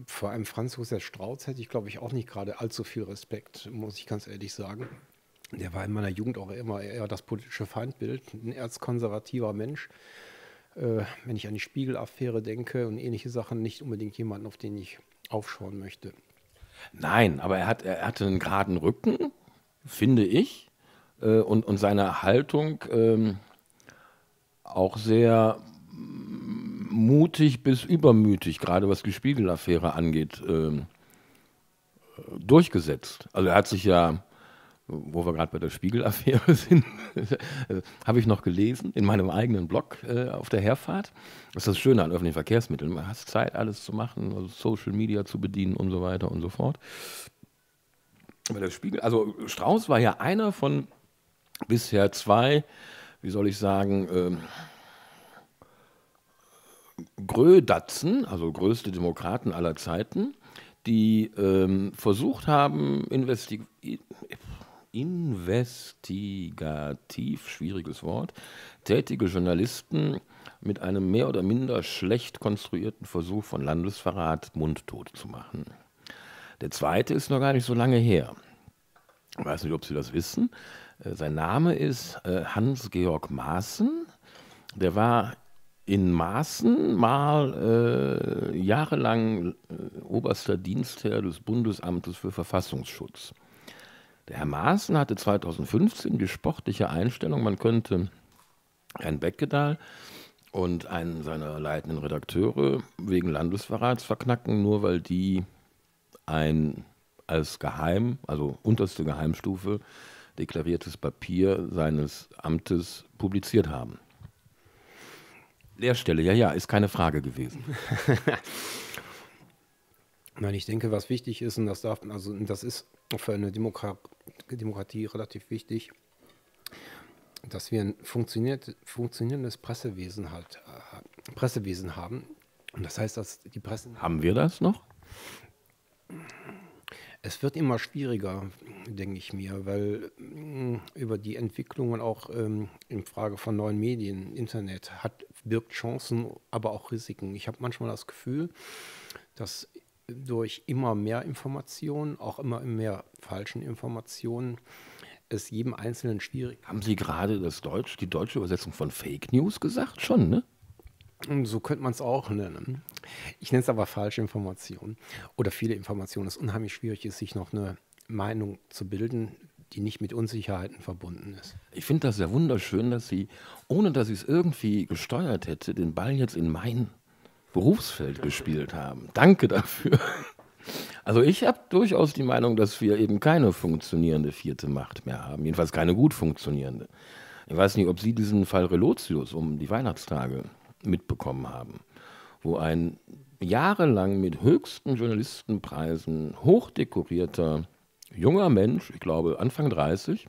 Vor allem Franz Josef Strauß hätte ich, glaube ich, auch nicht gerade allzu viel Respekt, muss ich ganz ehrlich sagen. Der war in meiner Jugend auch immer eher das politische Feindbild, ein erzkonservativer Mensch. Wenn ich an die Spiegel-Affäre denke und ähnliche Sachen, nicht unbedingt jemanden, auf den ich aufschauen möchte. Nein, aber er hatte einen geraden Rücken, finde ich, und seine Haltung auch sehr mutig bis übermütig, gerade was die Spiegel-Affäre angeht, durchgesetzt. Also er hat sich ja, wo wir gerade bei der Spiegel-Affäre sind, habe ich noch gelesen in meinem eigenen Blog auf der Herfahrt. Das ist das Schöne an öffentlichen Verkehrsmitteln. Man hat Zeit, alles zu machen, also Social Media zu bedienen und so weiter und so fort. Der Spiegel, also Strauß war ja einer von bisher zwei, wie soll ich sagen, Grödatzen, also größte Demokraten aller Zeiten, die versucht haben, investigativ, schwieriges Wort, tätige Journalisten mit einem mehr oder minder schlecht konstruierten Versuch von Landesverrat mundtot zu machen. Der zweite ist noch gar nicht so lange her. Ich weiß nicht, ob Sie das wissen. Sein Name ist Hans-Georg Maaßen. Der war in Maaßen mal jahrelang oberster Dienstherr des Bundesamtes für Verfassungsschutz. Der Herr Maaßen hatte 2015 die sportliche Einstellung, man könnte Herrn Beckedahl und einen seiner leitenden Redakteure wegen Landesverrats verknacken, nur weil die als unterste Geheimstufe deklariertes Papier seines Amtes publiziert haben. Leerstelle, ja, ja, ist keine Frage gewesen. Nein, ich denke, was wichtig ist, und das darf, also das ist für eine Demokratie relativ wichtig, dass wir ein funktionierendes Pressewesen haben. Und das heißt, dass die Presse... Haben wir das noch? Es wird immer schwieriger, denke ich mir, weil über die Entwicklungen auch in Frage von neuen Medien, Internet, birgt Chancen, aber auch Risiken. Ich habe manchmal das Gefühl, dass durch immer mehr Informationen, auch immer mehr falschen Informationen, es jedem Einzelnen schwierig. Haben Sie gerade die deutsche Übersetzung von Fake News gesagt? Schon, ne? So könnte man es auch nennen. Ich nenne es aber falsche Informationen oder viele Informationen. Es unheimlich schwierig ist, sich noch eine Meinung zu bilden, die nicht mit Unsicherheiten verbunden ist. Ich finde das sehr wunderschön, dass Sie, ohne dass ich es irgendwie gesteuert hätte, den Ball jetzt in mein Berufsfeld gespielt haben. Danke dafür. Also ich habe durchaus die Meinung, dass wir eben keine funktionierende vierte Macht mehr haben. Jedenfalls keine gut funktionierende. Ich weiß nicht, ob Sie diesen Fall Relotius um die Weihnachtstage mitbekommen haben, wo ein jahrelang mit höchsten Journalistenpreisen hochdekorierter junger Mensch, ich glaube Anfang 30,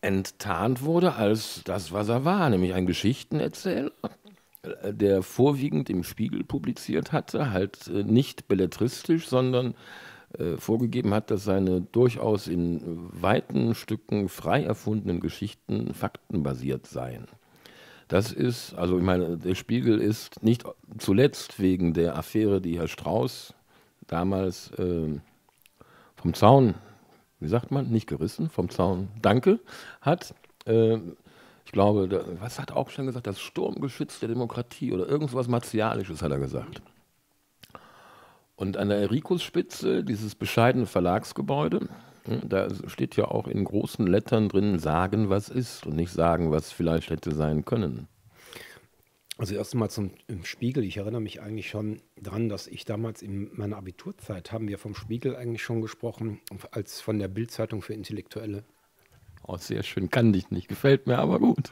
enttarnt wurde als das, was er war, nämlich ein Geschichtenerzähler, der vorwiegend im Spiegel publiziert hatte, halt nicht belletristisch, sondern vorgegeben hat, dass seine durchaus in weiten Stücken frei erfundenen Geschichten faktenbasiert seien. Das ist, also ich meine, der Spiegel ist nicht zuletzt wegen der Affäre, die Herr Strauß damals vom Zaun, wie sagt man, nicht gerissen, vom Zaun, danke, hat, ich glaube, was hat auch schon gesagt, das Sturmgeschütz der Demokratie oder irgendwas Martialisches hat er gesagt. Und an der Erikusspitze, dieses bescheidene Verlagsgebäude, da steht ja auch in großen Lettern drin, sagen, was ist und nicht sagen, was vielleicht hätte sein können. Also erst mal zum Spiegel. Ich erinnere mich eigentlich schon daran, dass ich damals in meiner Abiturzeit, haben wir vom Spiegel eigentlich schon gesprochen, als von der Bild-Zeitung für Intellektuelle. Oh, sehr schön, kann dich nicht, gefällt mir aber gut.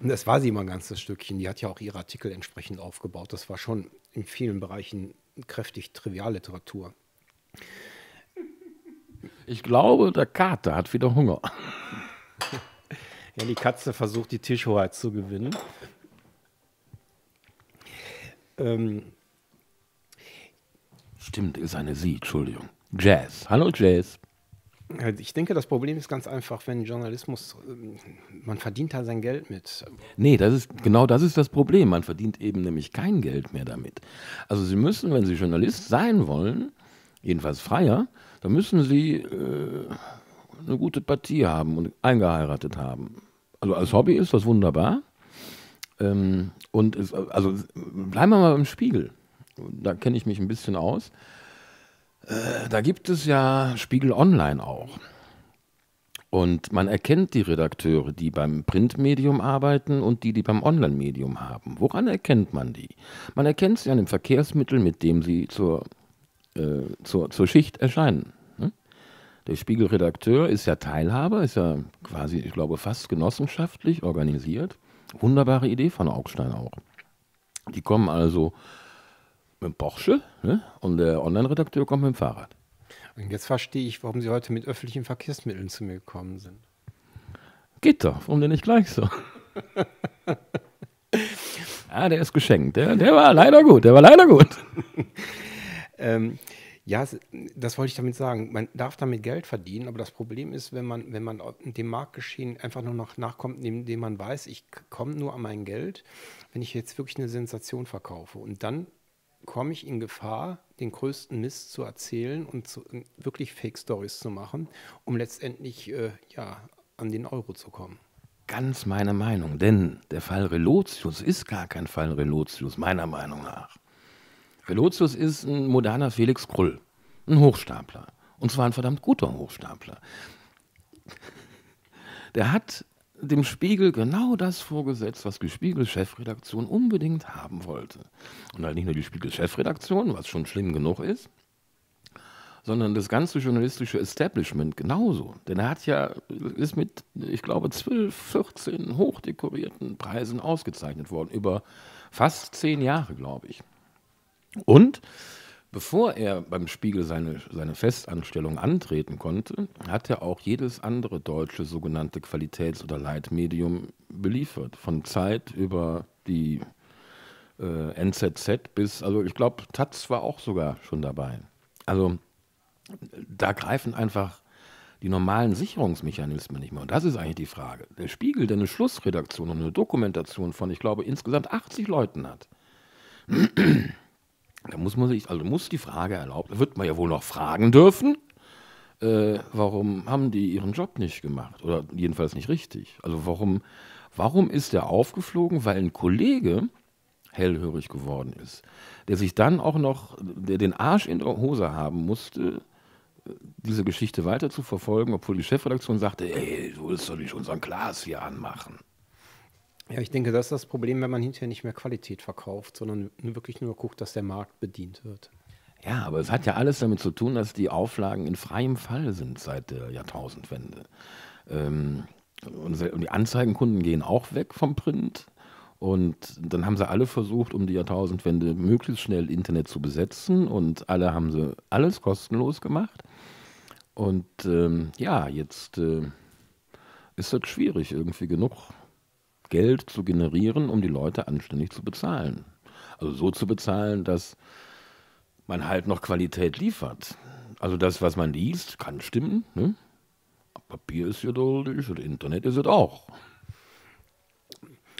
Und das war sie immer ein ganzes Stückchen. Die hat ja auch ihre Artikel entsprechend aufgebaut. Das war schon in vielen Bereichen kräftig Trivialliteratur. Ich glaube, der Kater hat wieder Hunger. Ja, die Katze versucht, die Tischhoheit zu gewinnen. Stimmt, ist eine Sie, Entschuldigung. Jazz, hallo Jazz. Ich denke, das Problem ist ganz einfach, wenn Journalismus, man verdient da sein Geld mit. Nee, genau das ist das Problem. Man verdient eben nämlich kein Geld mehr damit. Also Sie müssen, wenn Sie Journalist sein wollen, jedenfalls freier, da müssen Sie eine gute Partie haben und eingeheiratet haben. Also als Hobby ist das wunderbar. Also bleiben wir mal beim Spiegel. Da kenne ich mich ein bisschen aus. Da gibt es ja Spiegel Online auch. Und man erkennt die Redakteure, die beim Printmedium arbeiten und die, die beim Online-Medium haben. Woran erkennt man die? Man erkennt sie an dem Verkehrsmittel, mit dem sie zur Schicht erscheinen. Der Spiegelredakteur ist ja Teilhaber, ist ja quasi, ich glaube, fast genossenschaftlich organisiert. Wunderbare Idee von Augstein auch. Die kommen also mit dem Porsche, ne? Und der Online-Redakteur kommt mit dem Fahrrad. Und jetzt verstehe ich, warum Sie heute mit öffentlichen Verkehrsmitteln zu mir gekommen sind. Geht doch, warum denn nicht gleich so? Ah, der ist geschenkt. Der war leider gut, der war leider gut. Ja, das wollte ich damit sagen. Man darf damit Geld verdienen, aber das Problem ist, wenn man dem Marktgeschehen einfach nur noch nachkommt, indem man weiß, ich komme nur an mein Geld, wenn ich jetzt wirklich eine Sensation verkaufe. Und dann komme ich in Gefahr, den größten Mist zu erzählen und wirklich Fake-Stories zu machen, um letztendlich ja, an den Euro zu kommen. Ganz meine Meinung, denn der Fall Relotius ist gar kein Fall Relotius, meiner Meinung nach. Relotius ist ein moderner Felix Krull, ein Hochstapler. Und zwar ein verdammt guter Hochstapler. Der hat dem Spiegel genau das vorgesetzt, was die Spiegel-Chefredaktion unbedingt haben wollte. Und halt nicht nur die Spiegel-Chefredaktion, was schon schlimm genug ist, sondern das ganze journalistische Establishment genauso. Denn er hat ja, ist mit, ich glaube, 12, 14 hochdekorierten Preisen ausgezeichnet worden, über fast 10 Jahre, glaube ich. Und bevor er beim Spiegel seine Festanstellung antreten konnte, hat er auch jedes andere deutsche sogenannte Qualitäts- oder Leitmedium beliefert. Von Zeit über die NZZ bis, also ich glaube, Taz war auch sogar schon dabei. Also da greifen einfach die normalen Sicherungsmechanismen nicht mehr. Und das ist eigentlich die Frage. Der Spiegel, der eine Schlussredaktion und eine Dokumentation von, ich glaube, insgesamt 80 Leuten hat, da muss man sich, also muss die Frage erlaubt, da wird man ja wohl noch fragen dürfen, warum haben die ihren Job nicht gemacht oder jedenfalls nicht richtig. Also warum ist der aufgeflogen? Weil ein Kollege hellhörig geworden ist, der sich dann auch noch, der den Arsch in der Hose haben musste, diese Geschichte weiter zu verfolgen, obwohl die Chefredaktion sagte, ey, du willst doch nicht unseren Glas hier anmachen. Ja, ich denke, das ist das Problem, wenn man hinterher nicht mehr Qualität verkauft, sondern wirklich nur guckt, dass der Markt bedient wird. Ja, aber es hat ja alles damit zu tun, dass die Auflagen in freiem Fall sind seit der Jahrtausendwende. Und die Anzeigenkunden gehen auch weg vom Print. Und dann haben sie alle versucht, um die Jahrtausendwende möglichst schnell Internet zu besetzen. Und alle haben sie alles kostenlos gemacht. Und ja, jetzt ist das schwierig, irgendwie genug Geld zu generieren, um die Leute anständig zu bezahlen. Also so zu bezahlen, dass man halt noch Qualität liefert. Also das, was man liest, kann stimmen. Ne? Papier ist geduldig und Internet ist es auch.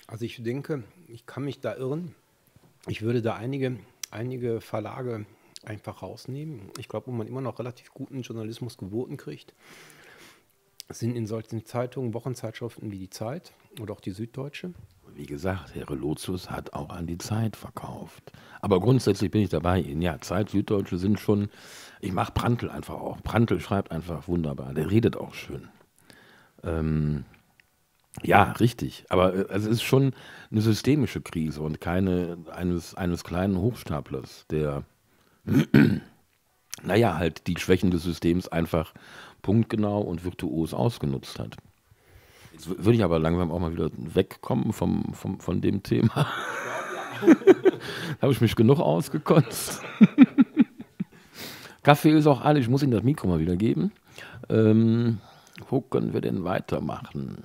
Also ich denke, ich kann mich da irren. Ich würde da einige Verlage einfach rausnehmen. Ich glaube, wo man immer noch relativ guten Journalismus geboten kriegt, sind in solchen Zeitungen, Wochenzeitschriften wie Die Zeit oder auch die Süddeutsche. Wie gesagt, Herr Relotius hat auch an Die Zeit verkauft. Aber grundsätzlich bin ich dabei. Ja, Zeit, Süddeutsche sind schon, ich mache Prantl einfach auch. Prantl schreibt einfach wunderbar, der redet auch schön. Ja, richtig. Aber es ist schon eine systemische Krise und keine eines kleinen Hochstaplers, der, naja, halt die Schwächen des Systems einfach punktgenau und virtuos ausgenutzt hat. Jetzt würde ich aber langsam auch mal wieder wegkommen von dem Thema. Ja, ja. Da habe ich mich genug ausgekotzt. Kaffee ist auch alle, ich muss Ihnen das Mikro mal wieder geben. Wo können wir denn weitermachen?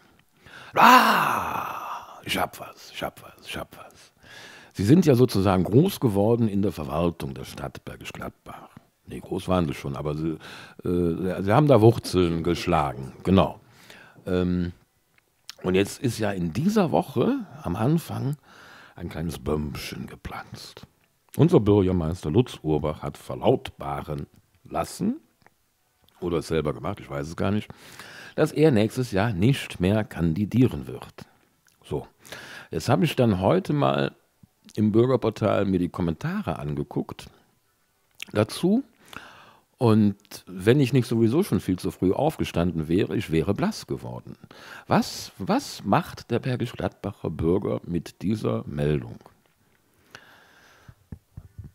Ah, ich hab was. Sie sind ja sozusagen groß geworden in der Verwaltung der Stadt Bergisch Gladbach. Nee, groß waren sie schon, aber sie haben da Wurzeln geschlagen, genau. Und jetzt ist ja in dieser Woche am Anfang ein kleines Bömmchen geplatzt. Unser Bürgermeister Lutz Urbach hat verlautbaren lassen, oder es selber gemacht, ich weiß es gar nicht, dass er nächstes Jahr nicht mehr kandidieren wird. So, jetzt habe ich dann heute mal im Bürgerportal mir die Kommentare angeguckt dazu. Und wenn ich nicht sowieso schon viel zu früh aufgestanden wäre, ich wäre blass geworden. Was macht der Bergisch Gladbacher Bürger mit dieser Meldung?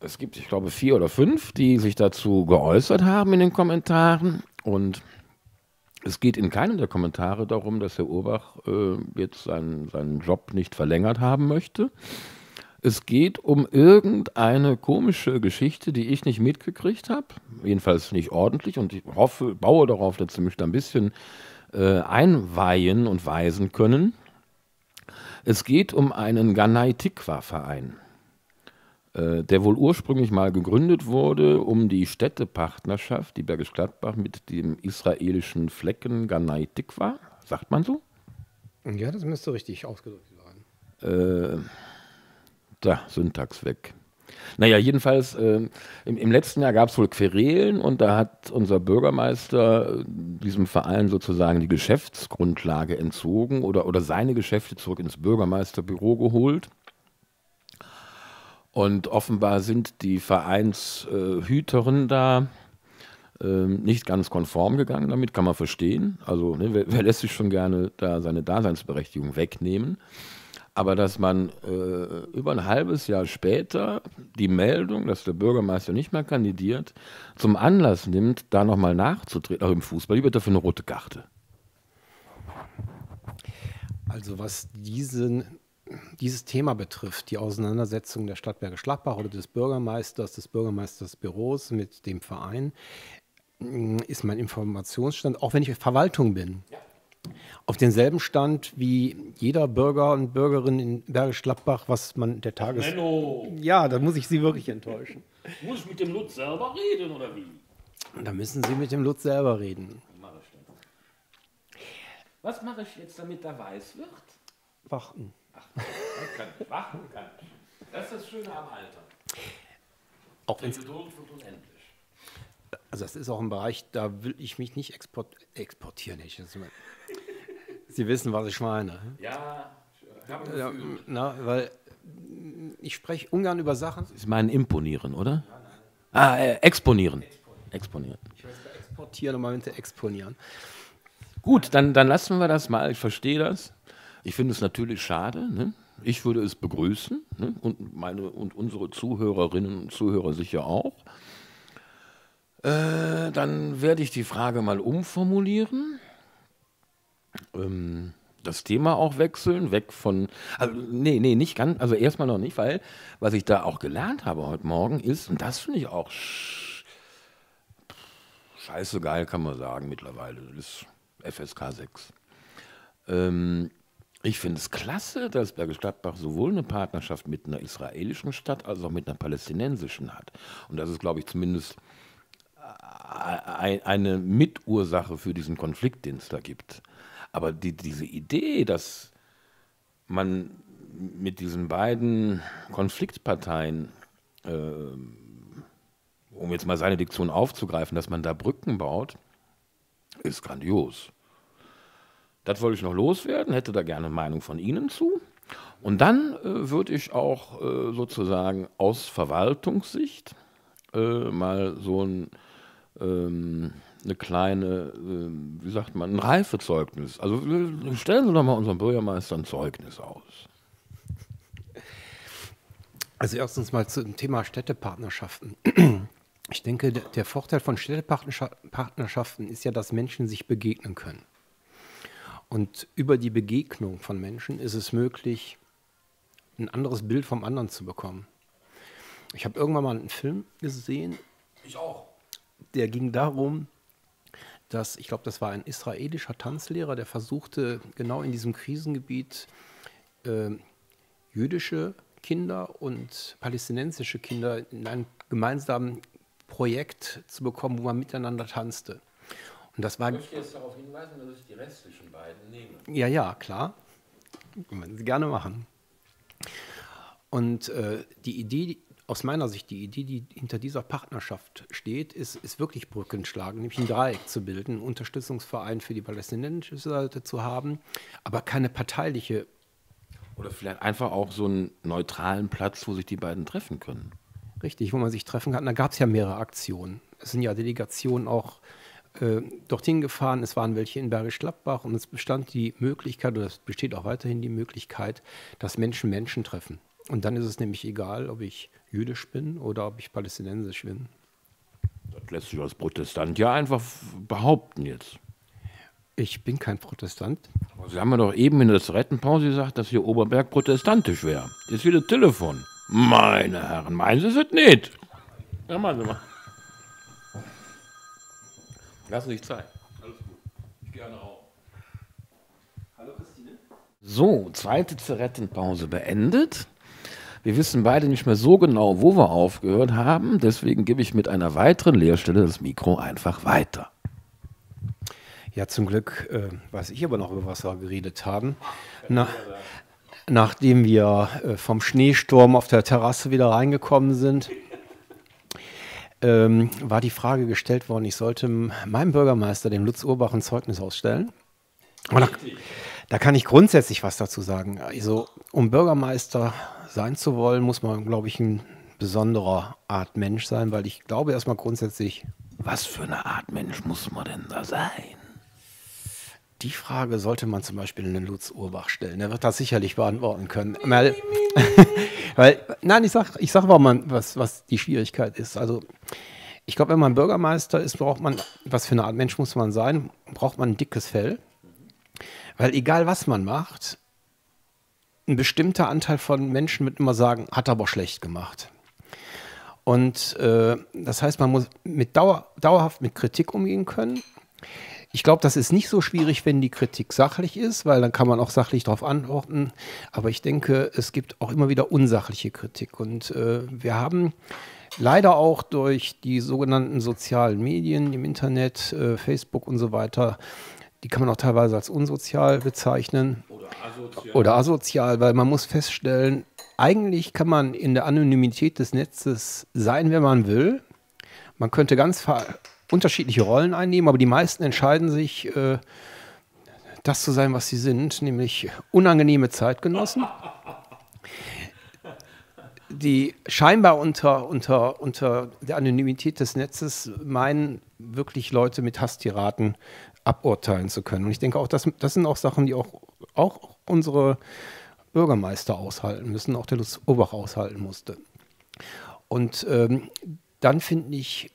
Es gibt, ich glaube, 4 oder 5, die sich dazu geäußert haben in den Kommentaren. Und es geht in keinem der Kommentare darum, dass Herr Urbach jetzt seinen Job nicht verlängert haben möchte. Es geht um irgendeine komische Geschichte, die ich nicht mitgekriegt habe, jedenfalls nicht ordentlich, und ich hoffe, baue darauf, dass Sie mich da ein bisschen einweihen und weisen können. Es geht um einen Ganai-Tikwa-Verein. der wohl ursprünglich mal gegründet wurde, um die Städtepartnerschaft, die Bergisch Gladbach mit dem israelischen Flecken Ganai Tikva, sagt man so? Ja, das müsste richtig ausgedrückt sein. Da, Syntax weg. Naja, jedenfalls, im letzten Jahr gab es wohl Querelen und da hat unser Bürgermeister diesem Verein sozusagen die Geschäftsgrundlage entzogen oder seine Geschäfte zurück ins Bürgermeisterbüro geholt. Und offenbar sind die Vereinshüterinnen da nicht ganz konform gegangen, damit kann man verstehen. Also ne, wer lässt sich schon gerne da seine Daseinsberechtigung wegnehmen? Aber dass man über ein halbes Jahr später die Meldung, dass der Bürgermeister nicht mehr kandidiert, zum Anlass nimmt, da nochmal nachzutreten, auch im Fußball, wie wird da für eine rote Karte? Also was dieses Thema betrifft, die Auseinandersetzung der Stadt Bergisch Gladbach oder des Bürgermeistersbüros mit dem Verein, ist mein Informationsstand, auch wenn ich Verwaltung bin, auf denselben Stand wie jeder Bürger und Bürgerin in Bergisch Gladbach, was man der Tages... Menno. Ja, da muss ich Sie wirklich enttäuschen. Muss ich mit dem Lutz selber reden, oder wie? Da müssen Sie mit dem Lutz selber reden. Was mache ich jetzt, damit da weiß wird? Warten. Wachen kann. Das ist das Schöne am Alter. Auch wenn es geduldig und unendlich. Also das ist auch ein Bereich, da will ich mich nicht exportieren. Sie wissen, was ich meine. Ja, na, weil ich spreche ungern über Sachen. Sie meinen imponieren, oder? Nein, nein. Exponieren. Exponieren. Ich weiß gar nicht, exportieren und mal exponieren. Gut, dann lassen wir das mal. Ich verstehe das. Ich finde es natürlich schade, ne? Ich würde es begrüßen, ne? Und unsere Zuhörerinnen und Zuhörer sicher auch. Dann werde ich die Frage mal umformulieren, das Thema auch wechseln, weg von, also, nee, nicht ganz, also erstmal noch nicht, weil was ich da auch gelernt habe heute Morgen ist, und das finde ich auch scheiße geil, kann man sagen mittlerweile, das ist FSK 6. Ich finde es klasse, dass Bergisch Gladbach sowohl eine Partnerschaft mit einer israelischen Stadt als auch mit einer palästinensischen hat. Und das ist, glaube ich, zumindest eine Mitursache für diesen Konflikt, den es da gibt. Aber diese Idee, dass man mit diesen beiden Konfliktparteien, um jetzt mal seine Diktion aufzugreifen, dass man da Brücken baut, ist grandios. Das wollte ich noch loswerden, hätte da gerne eine Meinung von Ihnen zu. Und dann würde ich auch sozusagen aus Verwaltungssicht mal so eine kleine, wie sagt man, ein Reifezeugnis. Also stellen Sie doch mal unserem Bürgermeister ein Zeugnis aus. Also erstens mal zum Thema Städtepartnerschaften. Ich denke, der Vorteil von Städtepartnerschaften ist ja, dass Menschen sich begegnen können. Und über die Begegnung von Menschen ist es möglich, ein anderes Bild vom anderen zu bekommen. Ich habe irgendwann mal einen Film gesehen. Ich auch. Der ging darum, dass, ich glaube, das war ein israelischer Tanzlehrer, der versuchte, genau in diesem Krisengebiet jüdische Kinder und palästinensische Kinder in einem gemeinsamen Projekt zu bekommen, wo man miteinander tanzte. Und das war, ich möchte jetzt darauf hinweisen, dass ich die restlichen beiden nehme. Ja, klar. Können Sie gerne machen. Und die Idee, aus meiner Sicht, die Idee, die hinter dieser Partnerschaft steht, ist wirklich Brücken schlagen, nämlich ein Dreieck zu bilden, einen Unterstützungsverein für die palästinensische Seite zu haben, aber keine parteiliche. Oder vielleicht einfach auch so einen neutralen Platz, wo sich die beiden treffen können. Richtig, wo man sich treffen kann. Da gab es ja mehrere Aktionen. Es sind ja Delegationen auch dorthin gefahren, es waren welche in Bergisch Gladbach und es bestand die Möglichkeit, oder es besteht auch weiterhin die Möglichkeit, dass Menschen Menschen treffen. Und dann ist es nämlich egal, ob ich jüdisch bin oder ob ich palästinensisch bin. Das lässt sich als Protestant ja einfach behaupten jetzt. Ich bin kein Protestant. Aber Sie haben ja doch eben in der Rettenpause gesagt, dass hier Oberberg protestantisch wäre. Jetzt wieder Telefon. Meine Herren, meinen Sie es nicht? Ja, machen Sie mal. Lassen Sie sich Zeit. Alles gut. Ich gehe auch. Hallo Christine. So, zweite Zigarettenpause beendet. Wir wissen beide nicht mehr so genau, wo wir aufgehört haben. Deswegen gebe ich mit einer weiteren Leerstelle das Mikro einfach weiter. Ja, zum Glück weiß ich aber noch, über was wir geredet haben. Nachdem wir vom Schneesturm auf der Terrasse wieder reingekommen sind, war die Frage gestellt worden, ich sollte meinem Bürgermeister, dem Lutz Urbach, ein Zeugnis ausstellen. Und da kann ich grundsätzlich was dazu sagen. Also, um Bürgermeister sein zu wollen, muss man, glaube ich, ein besonderer Art Mensch sein, weil ich glaube erstmal grundsätzlich... Was für eine Art Mensch muss man denn da sein? Die Frage sollte man zum Beispiel in den Lutz Urbach stellen. Der wird das sicherlich beantworten können. Weil, nein, ich sag mal, was die Schwierigkeit ist. Also, ich glaube, wenn man Bürgermeister ist, braucht man, was für eine Art Mensch muss man sein, braucht man ein dickes Fell. Weil egal, was man macht, ein bestimmter Anteil von Menschen wird immer sagen, hat aber schlecht gemacht. Und das heißt, man muss dauerhaft mit Kritik umgehen können. Ich glaube, das ist nicht so schwierig, wenn die Kritik sachlich ist, weil dann kann man auch sachlich darauf antworten. Aber ich denke, es gibt auch immer wieder unsachliche Kritik. Und wir haben leider auch durch die sogenannten sozialen Medien im Internet, Facebook und so weiter, die kann man auch teilweise als unsozial bezeichnen oder asozial, weil man muss feststellen, eigentlich kann man in der Anonymität des Netzes sein, wenn man will. Man könnte ganz unterschiedliche Rollen einnehmen, aber die meisten entscheiden sich, das zu sein, was sie sind, nämlich unangenehme Zeitgenossen, die scheinbar unter der Anonymität des Netzes meinen, wirklich Leute mit Hasstiraten aburteilen zu können. Und ich denke auch, das sind auch Sachen, die auch unsere Bürgermeister aushalten müssen, auch der Lutz Urbach aushalten musste. Und dann finde ich,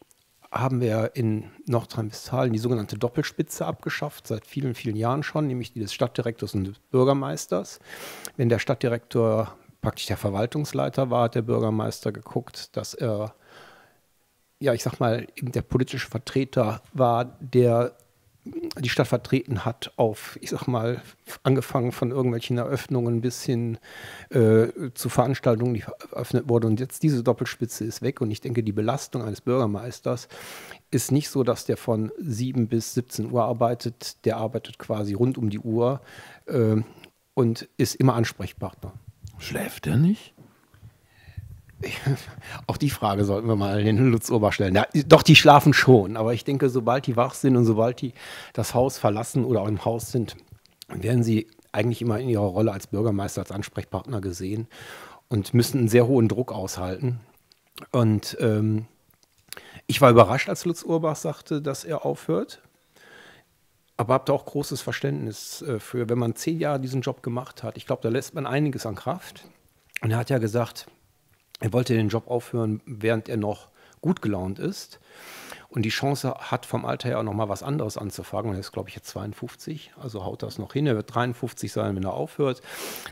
haben wir in Nordrhein-Westfalen die sogenannte Doppelspitze abgeschafft, seit vielen, vielen Jahren schon, nämlich die des Stadtdirektors und des Bürgermeisters. Wenn der Stadtdirektor praktisch der Verwaltungsleiter war, hat der Bürgermeister geguckt, dass er, ja, ich sag mal, eben der politische Vertreter war, der die Stadt vertreten hat auf, ich sag mal, angefangen von irgendwelchen Eröffnungen bis hin zu Veranstaltungen, die eröffnet wurden. Und jetzt diese Doppelspitze ist weg. Und ich denke, die Belastung eines Bürgermeisters ist nicht so, dass der von 7 bis 17 Uhr arbeitet. Der arbeitet quasi rund um die Uhr und ist immer Ansprechpartner. Schläft er nicht? Auch die Frage sollten wir mal den Lutz Urbach stellen. Ja, doch, die schlafen schon, aber ich denke, sobald die wach sind und sobald die das Haus verlassen oder auch im Haus sind, werden sie eigentlich immer in ihrer Rolle als Bürgermeister, als Ansprechpartner gesehen und müssen einen sehr hohen Druck aushalten. Und ich war überrascht, als Lutz Urbach sagte, dass er aufhört. Aber habt auch großes Verständnis für, wenn man 10 Jahre diesen Job gemacht hat. Ich glaube, da lässt man einiges an Kraft. Und er hat ja gesagt, er wollte den Job aufhören, während er noch gut gelaunt ist und die Chance hat, vom Alter her auch noch mal was anderes anzufangen. Er ist, glaube ich, jetzt 52, also haut das noch hin. Er wird 53 sein, wenn er aufhört.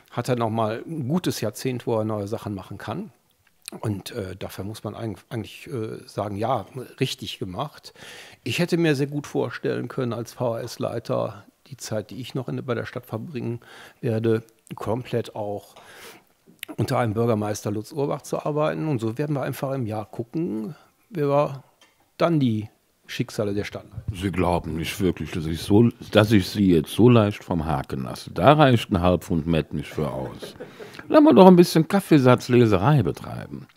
Hat er noch mal ein gutes Jahrzehnt, wo er neue Sachen machen kann. Und dafür muss man eigentlich sagen, ja, richtig gemacht. Ich hätte mir sehr gut vorstellen können, als VHS-Leiter die Zeit, die ich noch bei der Stadt verbringen werde, komplett auch unter einem Bürgermeister Lutz Urbach zu arbeiten. Und so werden wir einfach im Jahr gucken, wer war dann die Schicksale der Stadt. Sie glauben nicht wirklich, dass ich Sie jetzt so leicht vom Haken lasse. Da reicht ein Halbpfund Mett nicht für aus. Lass mal doch ein bisschen Kaffeesatzleserei betreiben.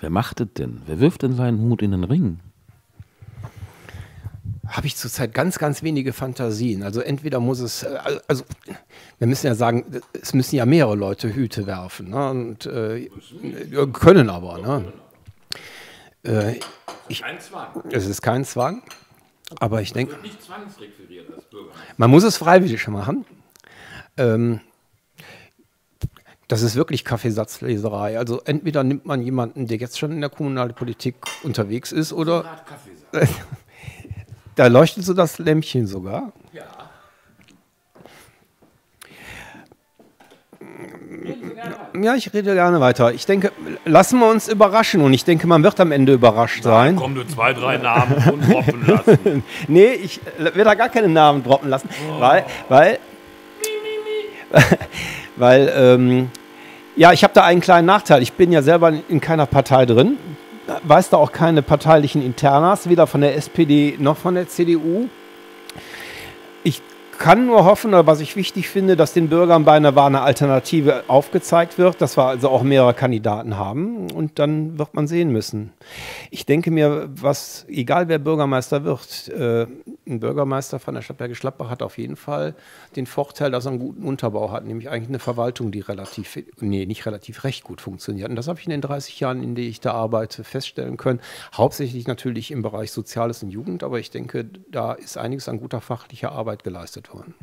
Wer macht es denn? Wer wirft denn seinen Hut in den Ring? Habe ich zurzeit ganz, ganz wenige Fantasien. Also entweder muss es, also wir müssen ja sagen, es müssen ja mehrere Leute Hüte werfen, ne? Und können aber. Ne? Es ist kein Zwang, aber ich denke, man muss es freiwillig machen. Das ist wirklich Kaffeesatzleserei. Also entweder nimmt man jemanden, der jetzt schon in der kommunalen Politik unterwegs ist, oder... Da leuchtet so das Lämpchen sogar. Ja. Ja, ich rede gerne weiter. Ich denke, lassen wir uns überraschen. Und ich denke, man wird am Ende überrascht sein. Komm, du 2, 3 Namen und droppen lassen. Nee, ich werde da gar keine Namen droppen lassen. Oh. Weil Ja, ich habe da einen kleinen Nachteil. Ich bin ja selber in keiner Partei drin, weiß da auch keine parteilichen Internas, weder von der SPD noch von der CDU. Ich kann nur hoffen, oder was ich wichtig finde, dass den Bürgern bei einer Wahl eine Alternative aufgezeigt wird, dass wir also auch mehrere Kandidaten haben und dann wird man sehen müssen. Ich denke mir, was, egal wer Bürgermeister wird, ein Bürgermeister von der Stadt Bergisch Gladbach hat auf jeden Fall den Vorteil, dass er einen guten Unterbau hat, nämlich eigentlich eine Verwaltung, die relativ, nee, nicht relativ, recht gut funktioniert. Und das habe ich in den 30 Jahren, in denen ich da arbeite, feststellen können. Hauptsächlich natürlich im Bereich Soziales und Jugend, aber ich denke, da ist einiges an guter fachlicher Arbeit geleistet worden.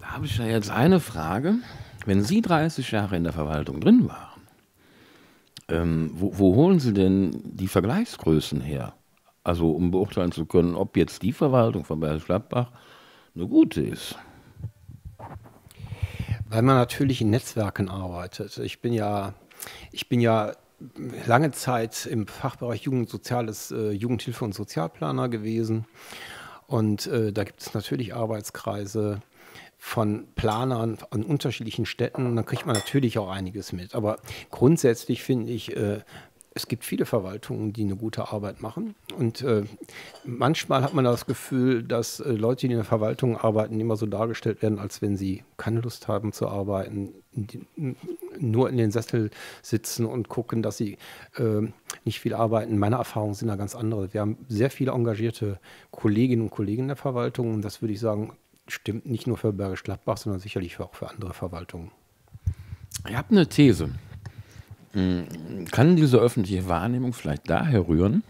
Da habe ich ja jetzt eine Frage. Wenn Sie 30 Jahre in der Verwaltung drin waren, wo holen Sie denn die Vergleichsgrößen her? Also um beurteilen zu können, ob jetzt die Verwaltung von Bergisch Gladbach eine gute ist. Weil man natürlich in Netzwerken arbeitet. Ich bin ja lange Zeit im Fachbereich Jugend, Soziales, Jugendhilfe und Sozialplaner gewesen. Und da gibt es natürlich Arbeitskreise von Planern an unterschiedlichen Städten. Und dann kriegt man natürlich auch einiges mit. Aber grundsätzlich finde ich... Es gibt viele Verwaltungen, die eine gute Arbeit machen und manchmal hat man das Gefühl, dass Leute, die in der Verwaltung arbeiten, immer so dargestellt werden, als wenn sie keine Lust haben zu arbeiten, nur in den Sessel sitzen und gucken, dass sie nicht viel arbeiten. Meine Erfahrungen sind da ganz andere. Wir haben sehr viele engagierte Kolleginnen und Kollegen in der Verwaltung und das würde ich sagen, stimmt nicht nur für Bergisch Gladbach, sondern sicherlich auch für andere Verwaltungen. Ich habe eine These. Kann diese öffentliche Wahrnehmung vielleicht daher rühren,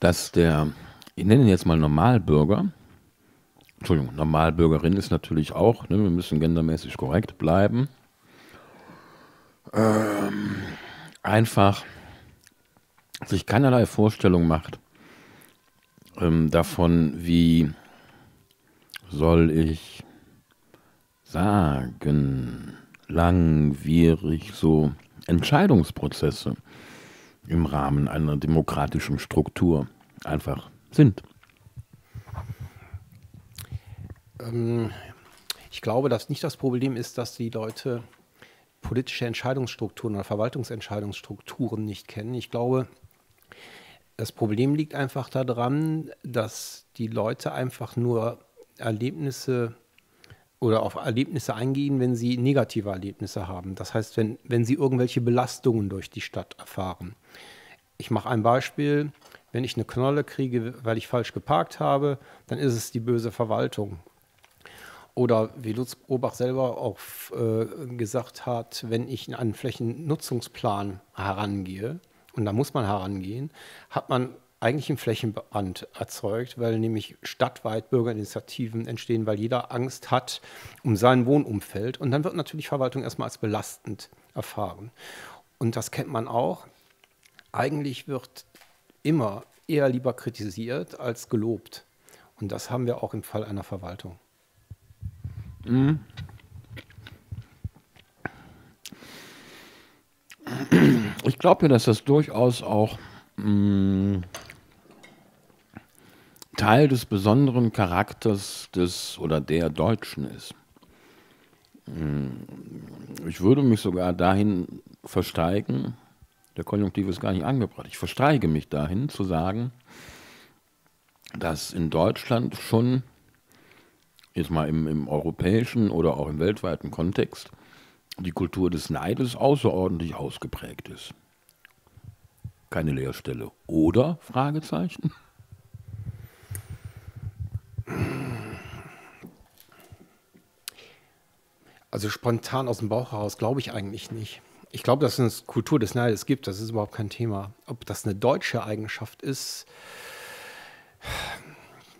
dass der, ich nenne ihn jetzt mal Normalbürger, Entschuldigung, Normalbürgerin ist natürlich auch, ne, wir müssen gendermäßig korrekt bleiben, einfach sich keinerlei Vorstellung macht davon, wie soll ich sagen, langwierig so Entscheidungsprozesse im Rahmen einer demokratischen Struktur einfach sind. Ich glaube, dass nicht das Problem ist, dass die Leute politische Entscheidungsstrukturen oder Verwaltungsentscheidungsstrukturen nicht kennen. Ich glaube, das Problem liegt einfach daran, dass die Leute einfach nur Erlebnisse oder auf Erlebnisse eingehen, wenn sie negative Erlebnisse haben. Das heißt, wenn sie irgendwelche Belastungen durch die Stadt erfahren. Ich mache ein Beispiel, wenn ich eine Knolle kriege, weil ich falsch geparkt habe, dann ist es die böse Verwaltung. Oder wie Lutz Urbach selber auch gesagt hat, wenn ich an einen Flächennutzungsplan herangehe, und da muss man herangehen, hat man eigentlich im Flächenbrand erzeugt, weil nämlich stadtweit Bürgerinitiativen entstehen, weil jeder Angst hat um sein Wohnumfeld. Und dann wird natürlich Verwaltung erstmal als belastend erfahren. Und das kennt man auch. Eigentlich wird immer eher lieber kritisiert als gelobt. Und das haben wir auch im Fall einer Verwaltung. Mhm. Ich glaube ja, dass das durchaus auch Teil des besonderen Charakters des oder der Deutschen ist. Ich würde mich sogar dahin versteigen, der Konjunktiv ist gar nicht angebracht, ich versteige mich dahin zu sagen, dass in Deutschland schon, jetzt mal im europäischen oder auch im weltweiten Kontext, die Kultur des Neides außerordentlich ausgeprägt ist. Keine Leerstelle. Oder? Fragezeichen. Also spontan aus dem Bauch heraus glaube ich eigentlich nicht. Ich glaube, dass es eine Kultur des Neides gibt. Das ist überhaupt kein Thema. Ob das eine deutsche Eigenschaft ist,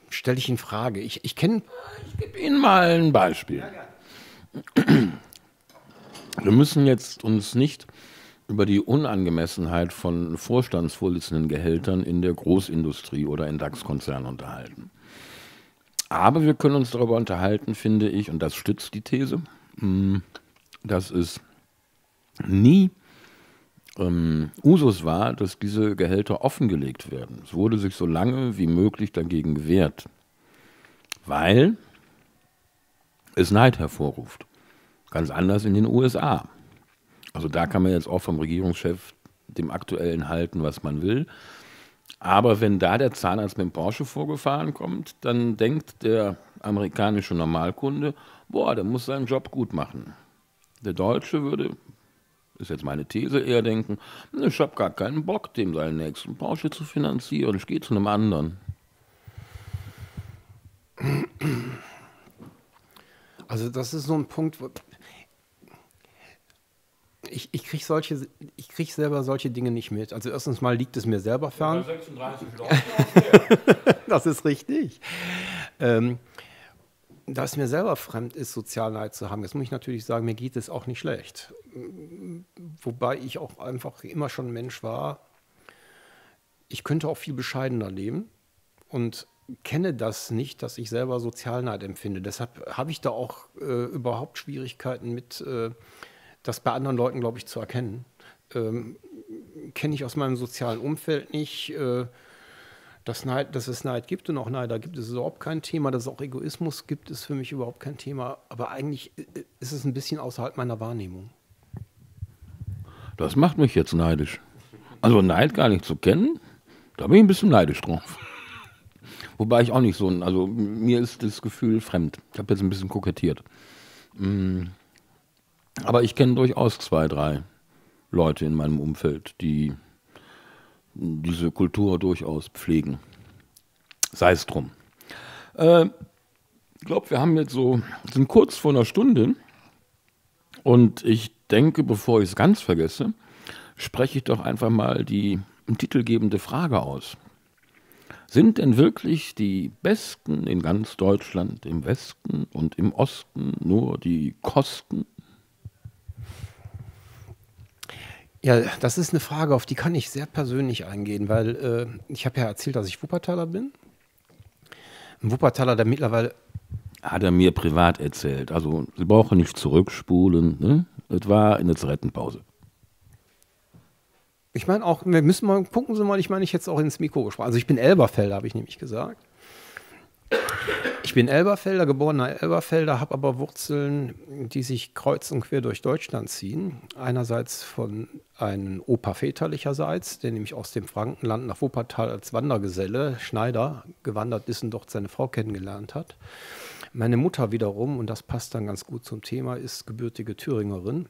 stelle ich in Frage. Ich gebe Ihnen mal ein Beispiel. Wir müssen jetzt uns nicht über die Unangemessenheit von Vorstandsvorsitzendengehältern in der Großindustrie oder in DAX-Konzernen unterhalten. Aber wir können uns darüber unterhalten, finde ich, und das stützt die These, dass es nie Usus war, dass diese Gehälter offengelegt werden. Es wurde sich so lange wie möglich dagegen gewehrt, weil es Neid hervorruft. Ganz anders in den USA. Also da kann man jetzt auch vom Regierungschef dem Aktuellen halten, was man will. Aber wenn da der Zahnarzt mit dem Porsche vorgefahren kommt, dann denkt der amerikanische Normalkunde, boah, der muss seinen Job gut machen. Der Deutsche würde, ist jetzt meine These, eher denken, ich habe gar keinen Bock, dem seinen nächsten Porsche zu finanzieren, ich gehe zu einem anderen. Also das ist so ein Punkt, wo ich kriege selber solche Dinge nicht mit. Also erstens mal liegt es mir selber fern. 36 Leute. Das ist richtig. Da es mir selber fremd ist, Sozialneid zu haben, jetzt muss ich natürlich sagen, mir geht es auch nicht schlecht. Wobei ich auch einfach immer schon ein Mensch war. Ich könnte auch viel bescheidener leben und kenne das nicht, dass ich selber Sozialneid empfinde. Deshalb habe ich da auch überhaupt Schwierigkeiten mit, das bei anderen Leuten, glaube ich, zu erkennen. Kenne ich aus meinem sozialen Umfeld nicht. Dass es Neid gibt und auch Neider gibt, ist überhaupt kein Thema. Dass es auch Egoismus gibt, ist für mich überhaupt kein Thema. Aber eigentlich ist es ein bisschen außerhalb meiner Wahrnehmung. Das macht mich jetzt neidisch. Also Neid gar nicht zu kennen, da bin ich ein bisschen neidisch drauf. Wobei ich auch nicht so, also mir ist das Gefühl fremd. Ich habe jetzt ein bisschen kokettiert. Aber ich kenne durchaus 2, 3 Leute in meinem Umfeld, die diese Kultur durchaus pflegen. Sei es drum. Ich glaube, wir haben jetzt so, sind kurz vor einer Stunde und ich denke, bevor ich es ganz vergesse, spreche ich doch einfach mal die titelgebende Frage aus. Sind denn wirklich die Besten in ganz Deutschland, im Westen und im Osten nur die Kosten? Ja, das ist eine Frage, auf die kann ich sehr persönlich eingehen, weil ich habe ja erzählt, dass ich Wuppertaler bin. Ein Wuppertaler, der mittlerweile... Hat er mir privat erzählt. Also Sie brauchen nicht zurückspulen, ne? Das war in der Zigarettenpause. Ich meine auch, wir müssen mal, gucken Sie mal, ich meine, ich hätte es auch ins Mikro gesprochen. Also ich bin Elberfelder, habe ich nämlich gesagt. Ich bin Elberfelder, geborener Elberfelder, habe aber Wurzeln, die sich kreuz und quer durch Deutschland ziehen. Einerseits von einem Opa väterlicherseits, der nämlich aus dem Frankenland nach Wuppertal als Wandergeselle, Schneider, gewandert ist und dort seine Frau kennengelernt hat. Meine Mutter wiederum, und das passt dann ganz gut zum Thema, ist gebürtige Thüringerin.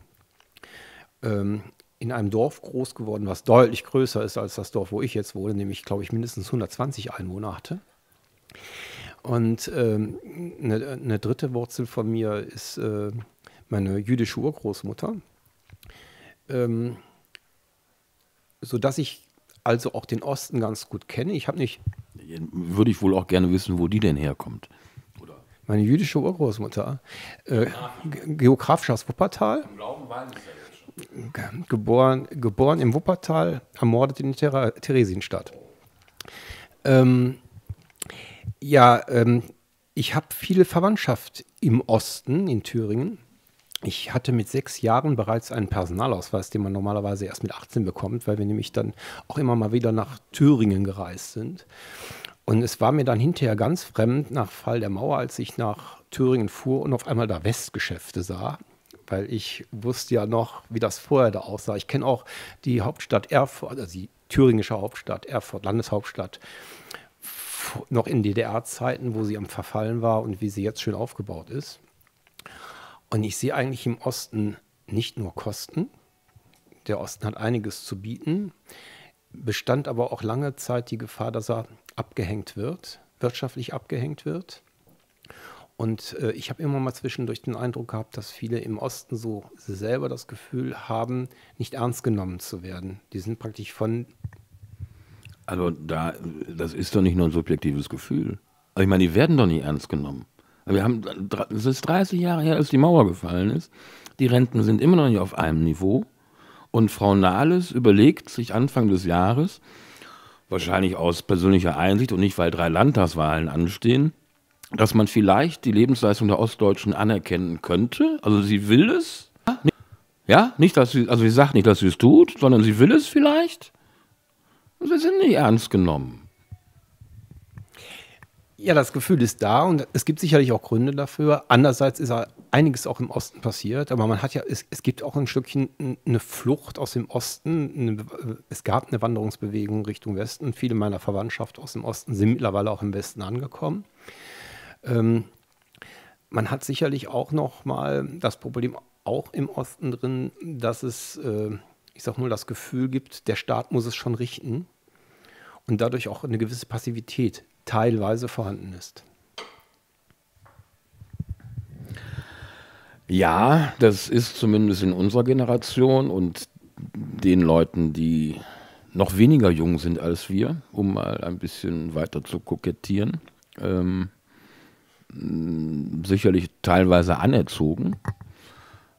In einem Dorf groß geworden, was deutlich größer ist als das Dorf, wo ich jetzt wohne, nämlich, glaube ich, mindestens 120 Einwohner hatte. Und eine dritte Wurzel von mir ist meine jüdische Urgroßmutter, sodass ich also auch den Osten ganz gut kenne. Ich habe nicht... Würde ich wohl auch gerne wissen, wo die denn herkommt. Oder? Meine jüdische Urgroßmutter, geografisch aus Wuppertal, geboren im Wuppertal, ermordet in der Theresienstadt. Ja, ich habe viele Verwandtschaft im Osten, in Thüringen. Ich hatte mit 6 Jahren bereits einen Personalausweis, den man normalerweise erst mit 18 bekommt, weil wir nämlich dann auch immer mal wieder nach Thüringen gereist sind. Und es war mir dann hinterher ganz fremd nach Fall der Mauer, als ich nach Thüringen fuhr und auf einmal da Westgeschäfte sah, weil ich wusste ja noch, wie das vorher da aussah. Ich kenne auch die Hauptstadt Erfurt, also die thüringische Hauptstadt Erfurt, Landeshauptstadt, noch in DDR-Zeiten, wo sie am Verfallen war und wie sie jetzt schön aufgebaut ist. Und ich sehe eigentlich im Osten nicht nur Kosten. Der Osten hat einiges zu bieten, bestand aber auch lange Zeit die Gefahr, dass er abgehängt wird, wirtschaftlich abgehängt wird. Und ich habe immer mal zwischendurch den Eindruck gehabt, dass viele im Osten so selber das Gefühl haben, nicht ernst genommen zu werden. Die sind praktisch von... Also das ist doch nicht nur ein subjektives Gefühl. Also ich meine, die werden doch nicht ernst genommen. Wir haben, es ist 30 Jahre her, als die Mauer gefallen ist. Die Renten sind immer noch nicht auf einem Niveau. Und Frau Nahles überlegt sich Anfang des Jahres, wahrscheinlich aus persönlicher Einsicht und nicht, weil 3 Landtagswahlen anstehen, dass man vielleicht die Lebensleistung der Ostdeutschen anerkennen könnte. Also sie will es. Ja, nicht, dass sie, also sie sagt nicht, dass sie es tut, sondern sie will es vielleicht. Sie sind nicht ernst genommen. Ja, das Gefühl ist da und es gibt sicherlich auch Gründe dafür. Andererseits ist einiges auch im Osten passiert, aber man hat ja, es gibt auch ein Stückchen eine Flucht aus dem Osten. Es gab eine Wanderungsbewegung Richtung Westen. Viele meiner Verwandtschaft aus dem Osten sind mittlerweile auch im Westen angekommen. Man hat sicherlich auch noch mal das Problem auch im Osten drin, dass es, ich sag nur, das Gefühl gibt, der Staat muss es schon richten und dadurch auch eine gewisse Passivität teilweise vorhanden ist. Ja, das ist zumindest in unserer Generation und den Leuten, die noch weniger jung sind als wir, um mal ein bisschen weiter zu kokettieren, sicherlich teilweise anerzogen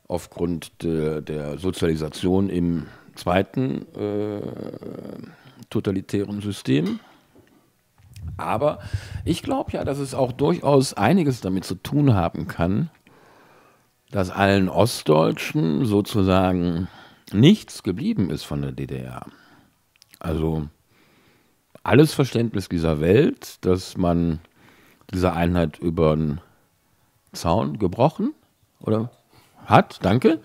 aufgrund der Sozialisation im zweiten totalitären System. Aber ich glaube ja, dass es auch durchaus einiges damit zu tun haben kann, dass allen Ostdeutschen sozusagen nichts geblieben ist von der DDR. Also alles Verständnis dieser Welt, dass man diese Einheit über den Zaun gebrochen oder hat, danke.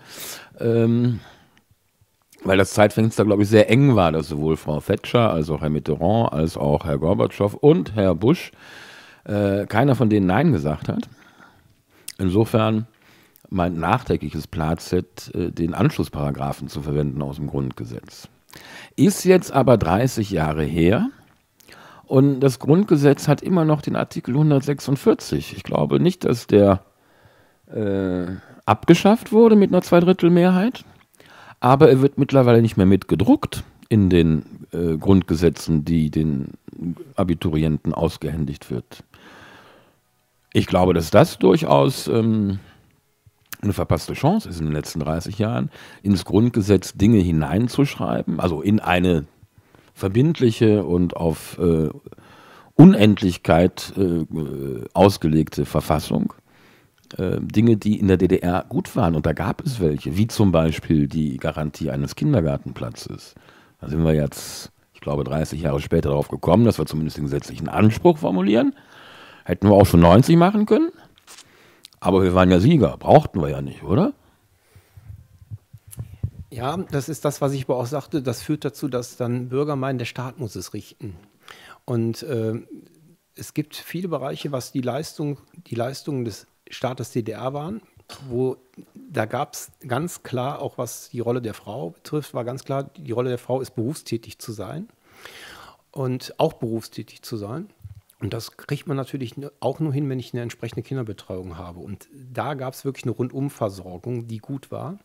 Weil das Zeitfenster, glaube ich, sehr eng war, dass sowohl Frau Thatcher als auch Herr Mitterrand als auch Herr Gorbatschow und Herr Bush, keiner von denen Nein gesagt hat. Insofern mein nachträgliches Platzett, den Anschlussparagraphen zu verwenden aus dem Grundgesetz. Ist jetzt aber 30 Jahre her und das Grundgesetz hat immer noch den Artikel 146. Ich glaube nicht, dass der abgeschafft wurde mit einer Zweidrittelmehrheit. Aber er wird mittlerweile nicht mehr mitgedruckt in den Grundgesetzen, die den Abiturienten ausgehändigt wird. Ich glaube, dass das durchaus eine verpasste Chance ist in den letzten 30 Jahren, ins Grundgesetz Dinge hineinzuschreiben, also in eine verbindliche und auf Unendlichkeit ausgelegte Verfassung. Dinge, die in der DDR gut waren. Und da gab es welche, wie zum Beispiel die Garantie eines Kindergartenplatzes. Da sind wir jetzt, ich glaube, 30 Jahre später darauf gekommen, dass wir zumindest den gesetzlichen Anspruch formulieren. Hätten wir auch schon 90 machen können. Aber wir waren ja Sieger, brauchten wir ja nicht, oder? Ja, das ist das, was ich aber auch sagte. Das führt dazu, dass dann Bürger meinen, der Staat muss es richten. Und es gibt viele Bereiche, was die Leistungen des Staates DDR waren, wo da gab es ganz klar, auch was die Rolle der Frau betrifft, war ganz klar, die Rolle der Frau ist berufstätig zu sein und auch berufstätig zu sein. Und das kriegt man natürlich auch nur hin, wenn ich eine entsprechende Kinderbetreuung habe. Und da gab es wirklich eine Rundumversorgung, die gut war.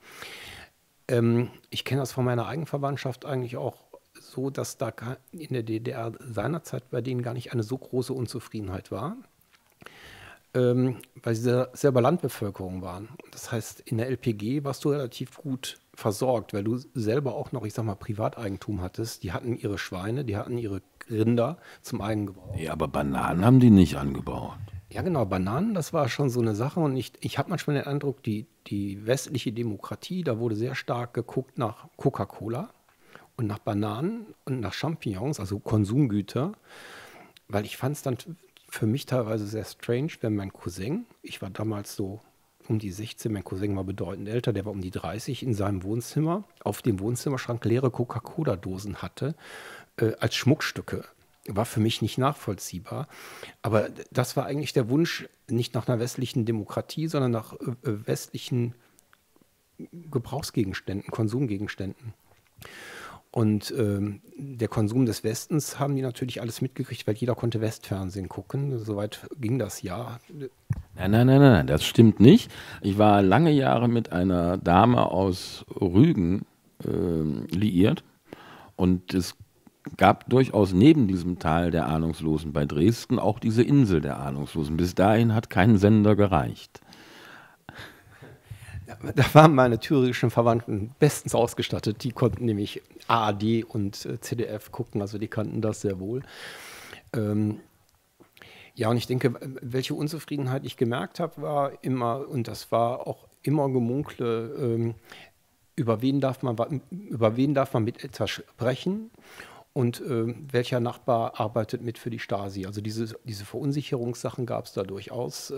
Ich kenne das von meiner eigenen Verwandtschaft eigentlich auch so, dass da in der DDR seinerzeit bei denen gar nicht eine so große Unzufriedenheit war, weil sie selber Landbevölkerung waren. Das heißt, in der LPG warst du relativ gut versorgt, weil du selber auch noch, ich sag mal, Privateigentum hattest. Die hatten ihre Schweine, die hatten ihre Rinder zum Eigengebrauch. Ja, aber Bananen haben die nicht angebaut. Ja, genau, Bananen, das war schon so eine Sache. Und ich habe manchmal den Eindruck, die westliche Demokratie, da wurde sehr stark geguckt nach Coca-Cola und nach Bananen und nach Champignons, also Konsumgüter, weil ich fand es dann für mich teilweise sehr strange, wenn mein Cousin, ich war damals so um die 16, mein Cousin war bedeutend älter, der war um die 30, in seinem Wohnzimmer, auf dem Wohnzimmerschrank leere Coca-Cola-Dosen hatte, als Schmuckstücke. War für mich nicht nachvollziehbar. Aber das war eigentlich der Wunsch, nicht nach einer westlichen Demokratie, sondern nach westlichen Gebrauchsgegenständen, Konsumgegenständen. Und der Konsum des Westens haben die natürlich alles mitgekriegt, weil jeder konnte Westfernsehen gucken. Soweit ging das ja. Nein, das stimmt nicht. Ich war lange Jahre mit einer Dame aus Rügen liiert. Und es gab durchaus neben diesem Tal der Ahnungslosen bei Dresden auch diese Insel der Ahnungslosen. Bis dahin hat kein Sender gereicht. Da waren meine thüringischen Verwandten bestens ausgestattet. Die konnten nämlich ARD und ZDF gucken, also die kannten das sehr wohl. Ja, und ich denke, welche Unzufriedenheit ich gemerkt habe, war immer, und das war auch immer Gemunkle, über wen darf man mit etwas sprechen und welcher Nachbar arbeitet mit für die Stasi. Also diese Verunsicherungssachen gab es da durchaus.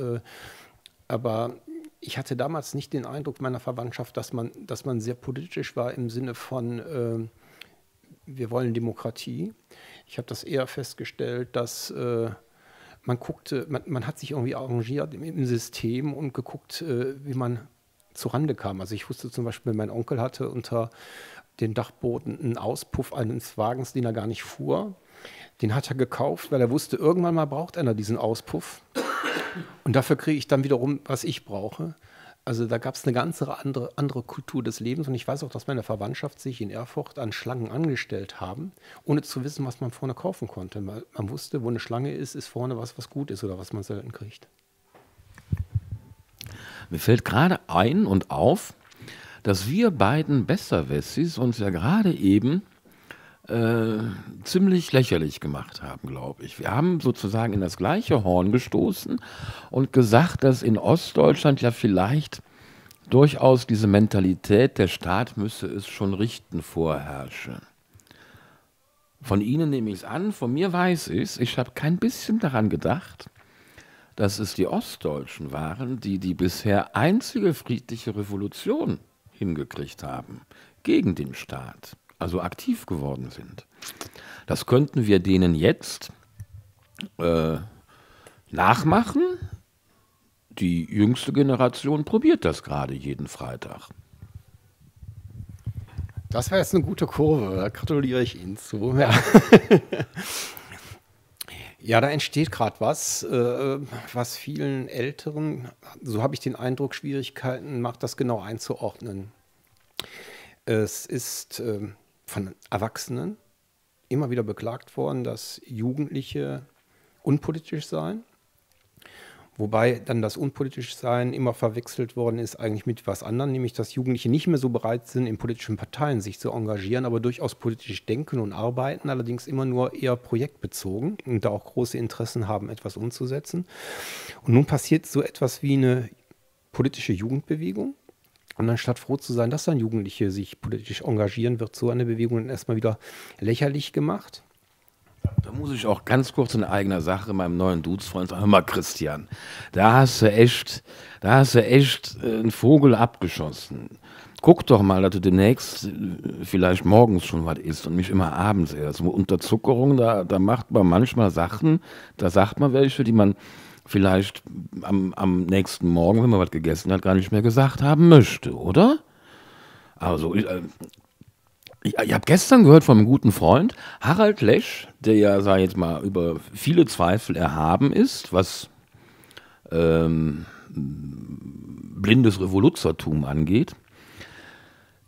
Aber ich hatte damals nicht den Eindruck meiner Verwandtschaft, dass man sehr politisch war im Sinne von, wir wollen Demokratie. Ich habe das eher festgestellt, dass man guckte, man hat sich irgendwie arrangiert im System und geguckt, wie man zurande kam. Also ich wusste zum Beispiel, mein Onkel hatte unter den Dachboden einen Auspuff eines Wagens, den er gar nicht fuhr. Den hat er gekauft, weil er wusste, irgendwann mal braucht einer diesen Auspuff. Und dafür kriege ich dann wiederum, was ich brauche. Also da gab es eine ganz andere Kultur des Lebens. Und ich weiß auch, dass meine Verwandtschaft sich in Erfurt an Schlangen angestellt haben, ohne zu wissen, was man vorne kaufen konnte. Man wusste, wo eine Schlange ist, ist vorne was, was gut ist oder was man selten kriegt. Mir fällt gerade ein und auf, dass wir beiden Besserwessis uns ja gerade eben ziemlich lächerlich gemacht haben, glaube ich. Wir haben sozusagen in das gleiche Horn gestoßen und gesagt, dass in Ostdeutschland ja vielleicht durchaus diese Mentalität, der Staat müsse es schon richten, vorherrsche. Von Ihnen nehme ich es an, von mir weiß ich es, ich habe kein bisschen daran gedacht, dass es die Ostdeutschen waren, die die bisher einzige friedliche Revolution hingekriegt haben, gegen den Staat. Also aktiv geworden sind. Das könnten wir denen jetzt nachmachen. Die jüngste Generation probiert das gerade jeden Freitag. Das wäre jetzt eine gute Kurve, da gratuliere ich Ihnen zu. Ja, ja, da entsteht gerade was, was vielen Älteren, so habe ich den Eindruck, Schwierigkeiten macht, das genau einzuordnen. Es ist von Erwachsenen immer wieder beklagt worden, dass Jugendliche unpolitisch seien, wobei dann das unpolitisch Sein immer verwechselt worden ist eigentlich mit was anderem, nämlich dass Jugendliche nicht mehr so bereit sind, in politischen Parteien sich zu engagieren, aber durchaus politisch denken und arbeiten, allerdings immer nur eher projektbezogen und da auch große Interessen haben, etwas umzusetzen. Und nun passiert so etwas wie eine politische Jugendbewegung. Und anstatt froh zu sein, dass dann Jugendliche sich politisch engagieren, wird so eine Bewegung dann erstmal wieder lächerlich gemacht. Da muss ich auch ganz kurz in eigener Sache meinem neuen Dudes-Freund sagen, hör mal Christian, da hast du echt einen Vogel abgeschossen. Guck doch mal, dass du demnächst vielleicht morgens schon was isst und nicht immer abends erst. Unterzuckerung, da macht man manchmal Sachen, da sagt man welche, die man vielleicht am nächsten Morgen, wenn man was gegessen hat, gar nicht mehr gesagt haben möchte, oder? Also, ich habe gestern gehört von einem guten Freund, Harald Lesch, der ja, sag ich jetzt mal, über viele Zweifel erhaben ist, was blindes Revoluzertum angeht.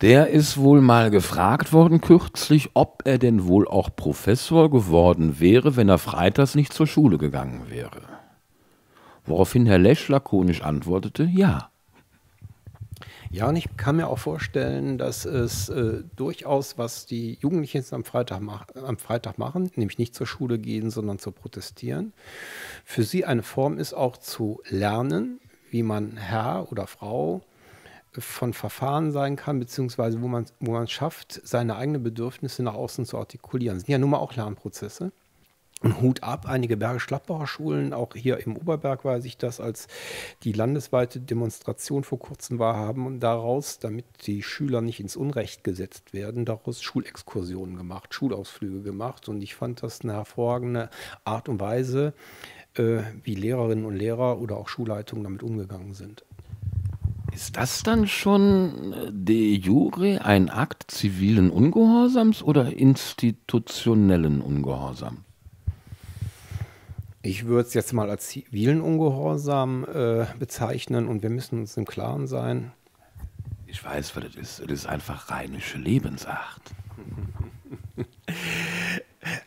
Der ist wohl mal gefragt worden kürzlich, ob er denn wohl auch Professor geworden wäre, wenn er freitags nicht zur Schule gegangen wäre. Woraufhin Herr Lesch lakonisch antwortete, ja. Ja, und ich kann mir auch vorstellen, dass es durchaus, was die Jugendlichen jetzt am Freitag machen, nämlich nicht zur Schule gehen, sondern zu protestieren, für sie eine Form ist, auch zu lernen, wie man Herr oder Frau von Verfahren sein kann, beziehungsweise wo man es schafft, seine eigenen Bedürfnisse nach außen zu artikulieren. Das sind ja nun mal auch Lernprozesse. Und Hut ab, einige Bergisch Gladbacher Schulen, auch hier im Oberberg weiß ich das, als die landesweite Demonstration vor kurzem war, haben und daraus, damit die Schüler nicht ins Unrecht gesetzt werden, daraus Schulexkursionen gemacht, Schulausflüge gemacht. Und ich fand das eine hervorragende Art und Weise, wie Lehrerinnen und Lehrer oder auch Schulleitungen damit umgegangen sind. Ist das dann schon de jure ein Akt zivilen Ungehorsams oder institutionellen Ungehorsams? Ich würde es jetzt mal als zivilen Ungehorsam bezeichnen und wir müssen uns im Klaren sein. Ich weiß, was das ist. Das ist einfach rheinische Lebensart.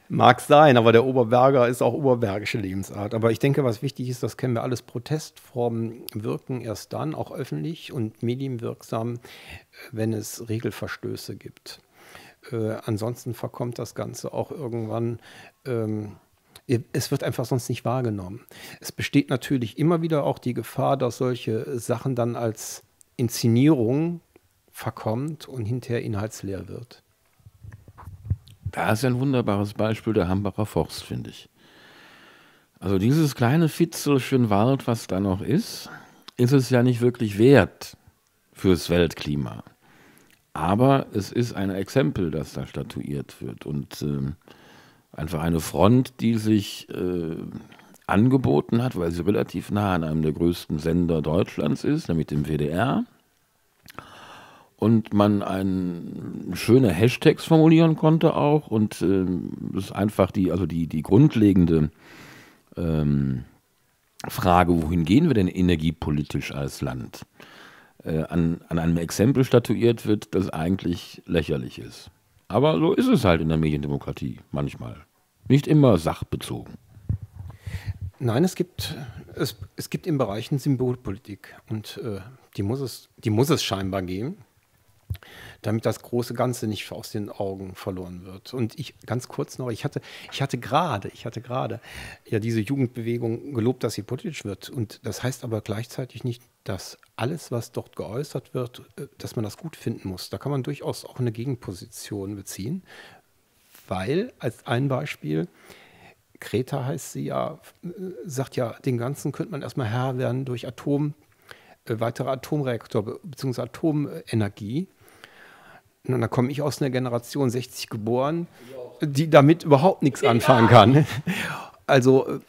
Mag sein, aber der Oberberger ist auch oberbergische Lebensart. Aber ich denke, was wichtig ist, das kennen wir alles, Protestformen wirken erst dann, auch öffentlich und medienwirksam, wenn es Regelverstöße gibt. Ansonsten verkommt das Ganze auch irgendwann... Es wird einfach sonst nicht wahrgenommen. Es besteht natürlich immer wieder auch die Gefahr, dass solche Sachen dann als Inszenierung verkommt und hinterher inhaltsleer wird. Da ist ja ein wunderbares Beispiel der Hambacher Forst, finde ich. Also dieses kleine Fitzelchen Wald, was da noch ist, ist es ja nicht wirklich wert fürs Weltklima. Aber es ist ein Exempel, das da statuiert wird. Und einfach eine Front, die sich angeboten hat, weil sie relativ nah an einem der größten Sender Deutschlands ist, nämlich dem WDR. Und man schöne Hashtags formulieren konnte auch. Und das ist einfach die grundlegende Frage, wohin gehen wir denn energiepolitisch als Land, an einem Exempel statuiert wird, das eigentlich lächerlich ist. Aber so ist es halt in der Mediendemokratie manchmal. Nicht immer sachbezogen. Nein, es gibt in Bereichen Symbolpolitik und die muss es scheinbar geben, damit das große Ganze nicht aus den Augen verloren wird. Und ich, ganz kurz noch, ich hatte gerade ja diese Jugendbewegung gelobt, dass sie politisch wird. Und das heißt aber gleichzeitig nicht, dass alles, was dort geäußert wird, dass man das gut finden muss. Da kann man durchaus auch eine Gegenposition beziehen, weil, als ein Beispiel, Greta heißt sie ja, sagt ja, den Ganzen könnte man erstmal Herr werden durch weitere Atomreaktor bzw. Atomenergie. Und da komme ich aus einer Generation 60 geboren, die damit überhaupt nichts anfangen kann. Also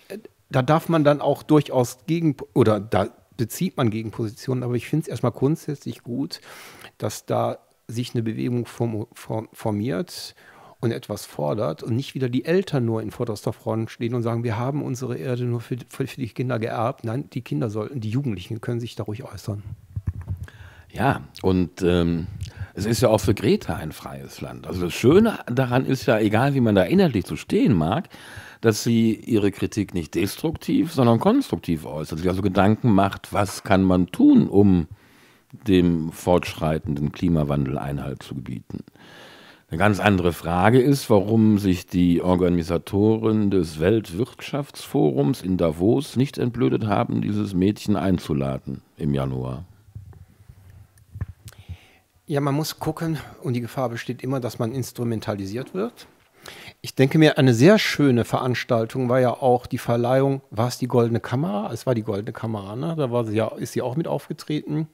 da darf man dann auch durchaus da bezieht man Gegenpositionen, aber ich finde es erstmal grundsätzlich gut, dass da sich eine Bewegung formiert und etwas fordert und nicht wieder die Eltern nur in vorderster Front stehen und sagen, wir haben unsere Erde nur für die Kinder geerbt. Nein, die Jugendlichen können sich da ruhig äußern. Ja, und es ist ja auch für Greta ein freies Land. Also das Schöne daran ist ja, egal wie man da inhaltlich so stehen mag, dass sie ihre Kritik nicht destruktiv, sondern konstruktiv äußert. Sie also Gedanken macht, was kann man tun, um dem fortschreitenden Klimawandel Einhalt zu gebieten. Eine ganz andere Frage ist, warum sich die Organisatoren des Weltwirtschaftsforums in Davos nicht entblödet haben, dieses Mädchen einzuladen im Januar. Ja, man muss gucken, und die Gefahr besteht immer, dass man instrumentalisiert wird. Ich denke mir, eine sehr schöne Veranstaltung war ja auch die Verleihung, war es die Goldene Kamera? Es war die Goldene Kamera, ne? Da war sie ja, ist sie auch mit aufgetreten.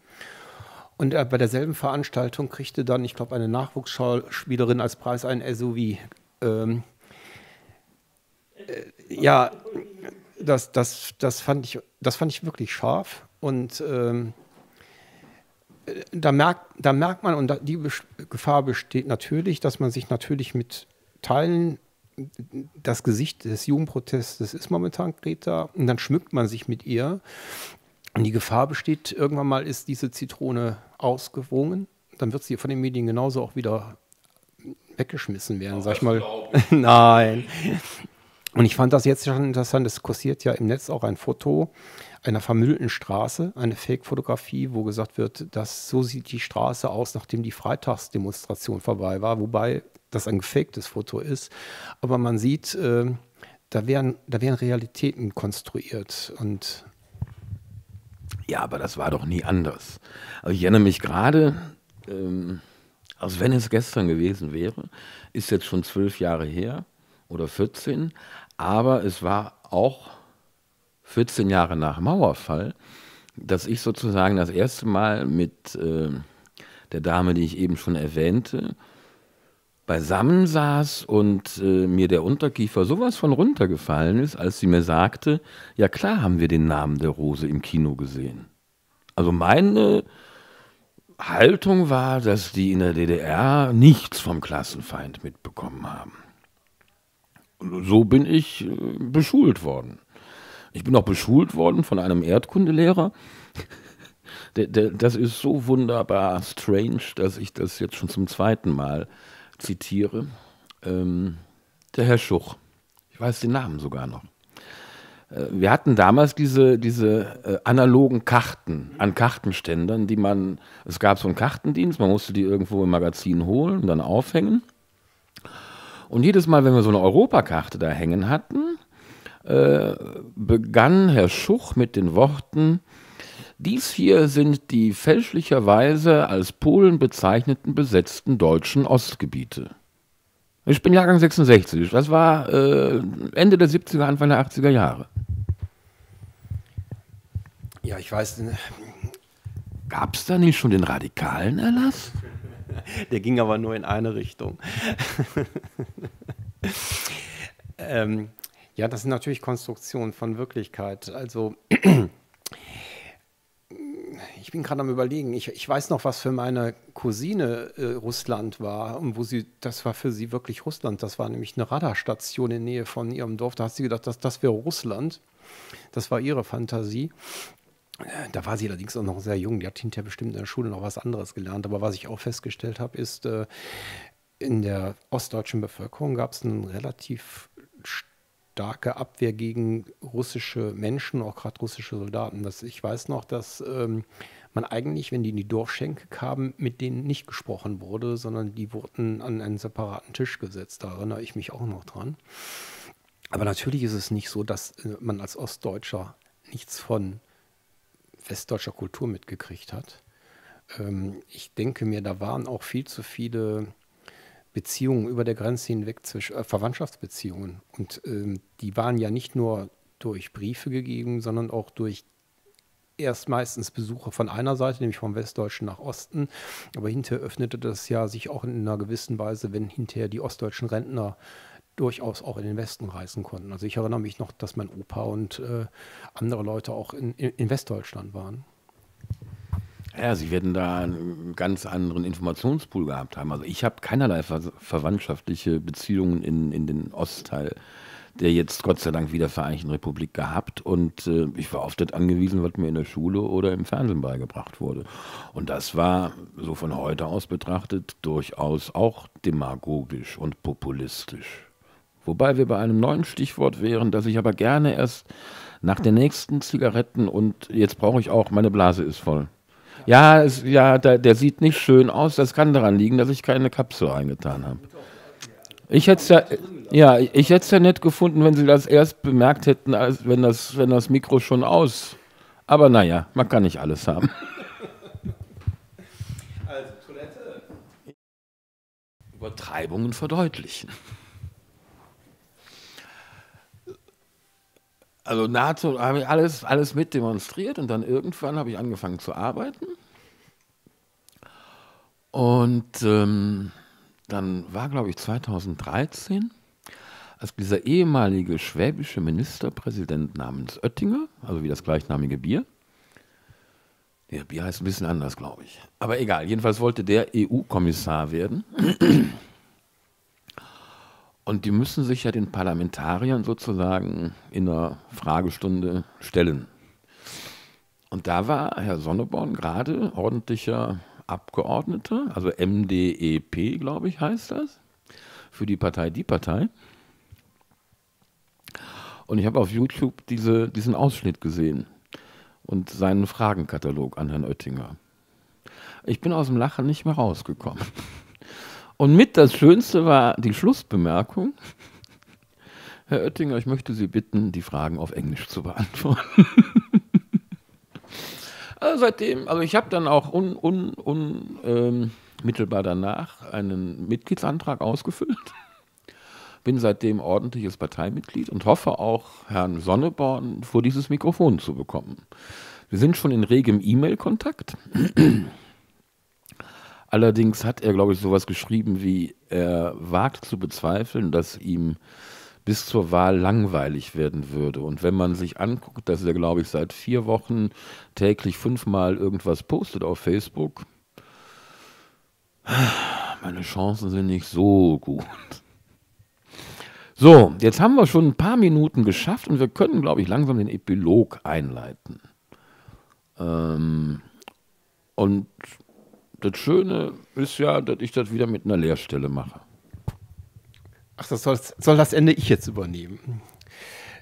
Und bei derselben Veranstaltung kriegte dann, ich glaube, eine Nachwuchsschauspielerin als Preis ein SUV. Ja, das fand ich wirklich scharf. Und da merkt man, und die Gefahr besteht natürlich, dass man sich natürlich mit Teilen, das Gesicht des Jugendprotestes ist momentan Greta, und dann schmückt man sich mit ihr. Und die Gefahr besteht, irgendwann mal ist diese Zitrone ausgewungen, dann wird sie von den Medien genauso auch wieder weggeschmissen werden, sag ich mal. Nein. Und ich fand das jetzt schon interessant, es kursiert ja im Netz auch ein Foto einer vermüllten Straße, eine Fake-Fotografie, wo gesagt wird, dass so sieht die Straße aus, nachdem die Freitagsdemonstration vorbei war, wobei das ein gefaktes Foto ist. Aber man sieht, da werden Realitäten konstruiert und... Ja, aber das war doch nie anders. Also ich erinnere mich gerade, als wenn es gestern gewesen wäre, ist jetzt schon 12 Jahre her oder 14, aber es war auch 14 Jahre nach Mauerfall, dass ich sozusagen das erste Mal mit der Dame, die ich eben schon erwähnte, beisammen saß und mir der Unterkiefer sowas von runtergefallen ist, als sie mir sagte, ja klar haben wir den Namen der Rose im Kino gesehen. Also meine Haltung war, dass die in der DDR nichts vom Klassenfeind mitbekommen haben. Und so bin ich beschult worden. Ich bin auch beschult worden von einem Erdkundelehrer. Das ist so wunderbar strange, dass ich das jetzt schon zum zweiten Mal zitiere, der Herr Schuch, ich weiß den Namen sogar noch. Wir hatten damals diese analogen Karten an Kartenständern, die man, es gab so einen Kartendienst, man musste die irgendwo im Magazin holen und dann aufhängen. Und jedes Mal, wenn wir so eine Europakarte da hängen hatten, begann Herr Schuch mit den Worten, dies hier sind die fälschlicherweise als Polen bezeichneten besetzten deutschen Ostgebiete. Ich bin Jahrgang 66. Das war Ende der 70er, Anfang der 80er Jahre. Ja, ich weiß nicht. Gab es da nicht schon den radikalen Erlass? Der ging aber nur in eine Richtung. Ja, das sind natürlich Konstruktionen von Wirklichkeit. Also, ich bin gerade am Überlegen. Ich weiß noch, was für meine Cousine Russland war und wo sie, das war für sie wirklich Russland. Das war nämlich eine Radarstation in der Nähe von ihrem Dorf. Da hat sie gedacht, das wäre Russland. Das war ihre Fantasie. Da war sie allerdings auch noch sehr jung. Die hat hinterher bestimmt in der Schule noch was anderes gelernt. Aber was ich auch festgestellt habe, ist, in der ostdeutschen Bevölkerung gab es einen relativ starke Abwehr gegen russische Menschen, auch gerade russische Soldaten. Ich weiß noch, dass man eigentlich, wenn die in die Dorfschenke kamen, mit denen nicht gesprochen wurde, sondern die wurden an einen separaten Tisch gesetzt. Da erinnere ich mich auch noch dran. Aber natürlich ist es nicht so, dass man als Ostdeutscher nichts von westdeutscher Kultur mitgekriegt hat. Ich denke mir, da waren auch viel zu viele Beziehungen über der Grenze hinweg, zwischen Verwandtschaftsbeziehungen. Und die waren ja nicht nur durch Briefe gegeben, sondern auch durch erst meistens Besuche von einer Seite, nämlich vom Westdeutschen nach Osten. Aber hinterher öffnete das ja sich auch in einer gewissen Weise, wenn hinterher die ostdeutschen Rentner durchaus auch in den Westen reisen konnten. Also ich erinnere mich noch, dass mein Opa und andere Leute auch in Westdeutschland waren. Ja, sie werden da einen ganz anderen Informationspool gehabt haben. Also ich habe keinerlei verwandtschaftliche Beziehungen in den Ostteil der jetzt Gott sei Dank wieder Vereinigten Republik gehabt. Und ich war auf das angewiesen, was mir in der Schule oder im Fernsehen beigebracht wurde. Und das war, so von heute aus betrachtet, durchaus auch demagogisch und populistisch. Wobei wir bei einem neuen Stichwort wären, das ich aber gerne erst nach der nächsten Zigaretten und jetzt brauche ich auch, meine Blase ist voll. Ja, der sieht nicht schön aus. Das kann daran liegen, dass ich keine Kapsel eingetan habe. Ich hätte es ja nett gefunden, wenn Sie das erst bemerkt hätten, als wenn das Mikro schon aus. Aber naja, man kann nicht alles haben. Also, Toilette. Übertreibungen verdeutlichen. Also nahezu habe ich alles mit demonstriert und dann irgendwann habe ich angefangen zu arbeiten. Und dann war, glaube ich, 2013, als dieser ehemalige schwäbische Ministerpräsident namens Oettinger, also wie das gleichnamige Bier, der Bier heißt ein bisschen anders, glaube ich, aber egal, jedenfalls wollte der EU-Kommissar werden. Und die müssen sich ja den Parlamentariern sozusagen in einer Fragestunde stellen. Und da war Herr Sonneborn gerade ordentlicher Abgeordneter, also MDEP, glaube ich, heißt das, für die Partei Die Partei. Und ich habe auf YouTube diesen Ausschnitt gesehen und seinen Fragenkatalog an Herrn Oettinger. Ich bin aus dem Lachen nicht mehr rausgekommen. Und mit das Schönste war die Schlussbemerkung. Herr Oettinger, ich möchte Sie bitten, die Fragen auf Englisch zu beantworten. Also seitdem, also ich habe dann auch unmittelbar danach einen Mitgliedsantrag ausgefüllt. Bin seitdem ordentliches Parteimitglied und hoffe auch, Herrn Sonneborn vor dieses Mikrofon zu bekommen. Wir sind schon in regem E-Mail-Kontakt. Allerdings hat er, glaube ich, sowas geschrieben wie, er wagt zu bezweifeln, dass ihm bis zur Wahl langweilig werden würde. Und wenn man sich anguckt, dass er, glaube ich, seit 4 Wochen täglich 5-mal irgendwas postet auf Facebook, meine Chancen sind nicht so gut. So, jetzt haben wir schon ein paar Minuten geschafft und wir können, glaube ich, langsam den Epilog einleiten. Und das Schöne ist ja, dass ich das wieder mit einer Leerstelle mache. Ach, das soll das Ende ich jetzt übernehmen?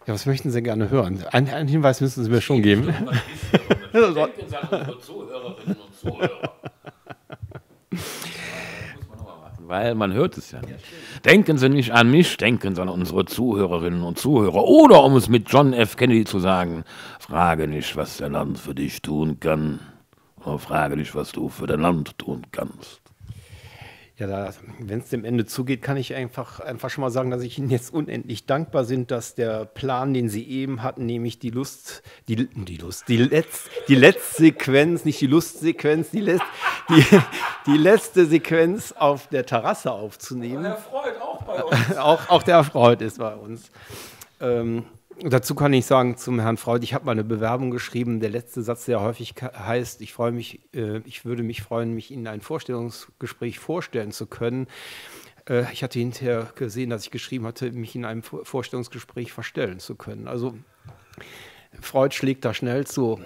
Ja, was möchten Sie gerne hören? Einen Hinweis müssen Sie mir schon geben. Weil man hört es ja nicht. Denken Sie nicht an mich, denken Sie an unsere Zuhörerinnen und Zuhörer. Oder um es mit John F. Kennedy zu sagen, frage nicht, was der Land für dich tun kann. Frage dich, was du für dein Land tun kannst. Ja, wenn es dem Ende zugeht, kann ich einfach schon mal sagen, dass ich Ihnen jetzt unendlich dankbar bin, dass der Plan, den Sie eben hatten, nämlich die letzte Sequenz auf der Terrasse aufzunehmen. Der Freud auch bei uns. auch der Freud ist bei uns. Dazu kann ich sagen zum Herrn Freud, ich habe mal eine Bewerbung geschrieben, der letzte Satz, der häufig heißt, ich würde mich freuen, mich in ein Vorstellungsgespräch vorstellen zu können. Ich hatte hinterher gesehen, dass ich geschrieben hatte, mich in einem Vorstellungsgespräch verstellen zu können. Also Freud schlägt da schnell zu.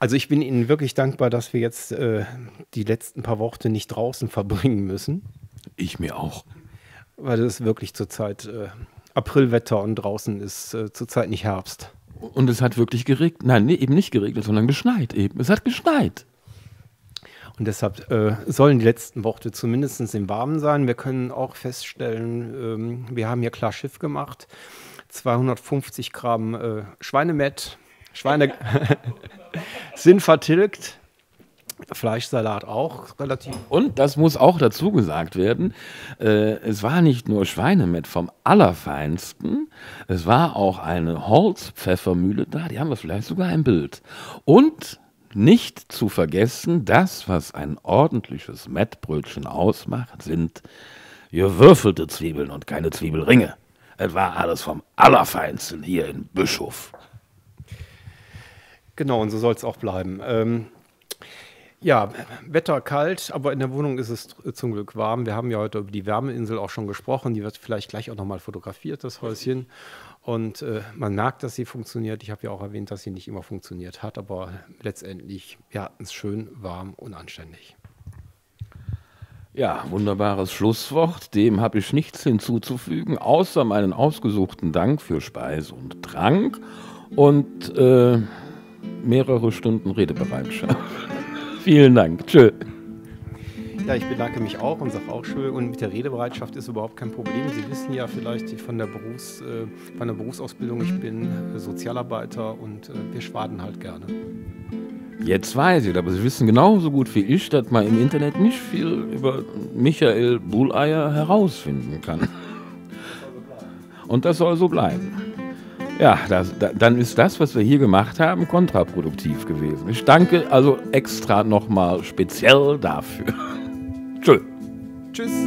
Also ich bin Ihnen wirklich dankbar, dass wir jetzt die letzten paar Worte nicht draußen verbringen müssen. Ich mir auch. Weil das ist wirklich zurzeit... Aprilwetter und draußen ist zurzeit nicht Herbst. Und es hat wirklich geregnet. Nein, nee, eben nicht geregnet, sondern geschneit eben. Es hat geschneit. Und deshalb sollen die letzten Worte zumindest im Warmen sein. Wir können auch feststellen, wir haben hier klar Schiff gemacht. 250 Gramm Schweinemett. Schweine sind vertilgt. Fleischsalat auch relativ. Und das muss auch dazu gesagt werden, es war nicht nur Schweinemett vom Allerfeinsten, es war auch eine Holzpfeffermühle da, die haben wir vielleicht sogar im Bild. Und nicht zu vergessen, das, was ein ordentliches Mettbrötchen ausmacht, sind gewürfelte Zwiebeln und keine Zwiebelringe. Es war alles vom Allerfeinsten hier in Büschhof. Genau, und so soll es auch bleiben. Ja, Wetter kalt, aber in der Wohnung ist es zum Glück warm. Wir haben ja heute über die Wärmeinsel auch schon gesprochen. Die wird vielleicht gleich auch nochmal fotografiert, das Häuschen. Und man merkt, dass sie funktioniert. Ich habe ja auch erwähnt, dass sie nicht immer funktioniert hat, aber letztendlich, wir hatten es schön, warm und anständig. Ja, wunderbares Schlusswort. Dem habe ich nichts hinzuzufügen, außer meinen ausgesuchten Dank für Speise und Trank und mehrere Stunden Redebereitschaft. Vielen Dank. Tschö. Ja, ich bedanke mich auch und sage auch schön. Und mit der Redebereitschaft ist überhaupt kein Problem. Sie wissen ja vielleicht von der Berufsausbildung, ich bin Sozialarbeiter und wir schwaden halt gerne. Jetzt weiß ich, aber Sie wissen genauso gut wie ich, dass man im Internet nicht viel über Michael Buhleier herausfinden kann. Und das soll so bleiben. Ja, dann ist das, was wir hier gemacht haben, kontraproduktiv gewesen. Ich danke also extra nochmal speziell dafür. Tschö. Tschüss.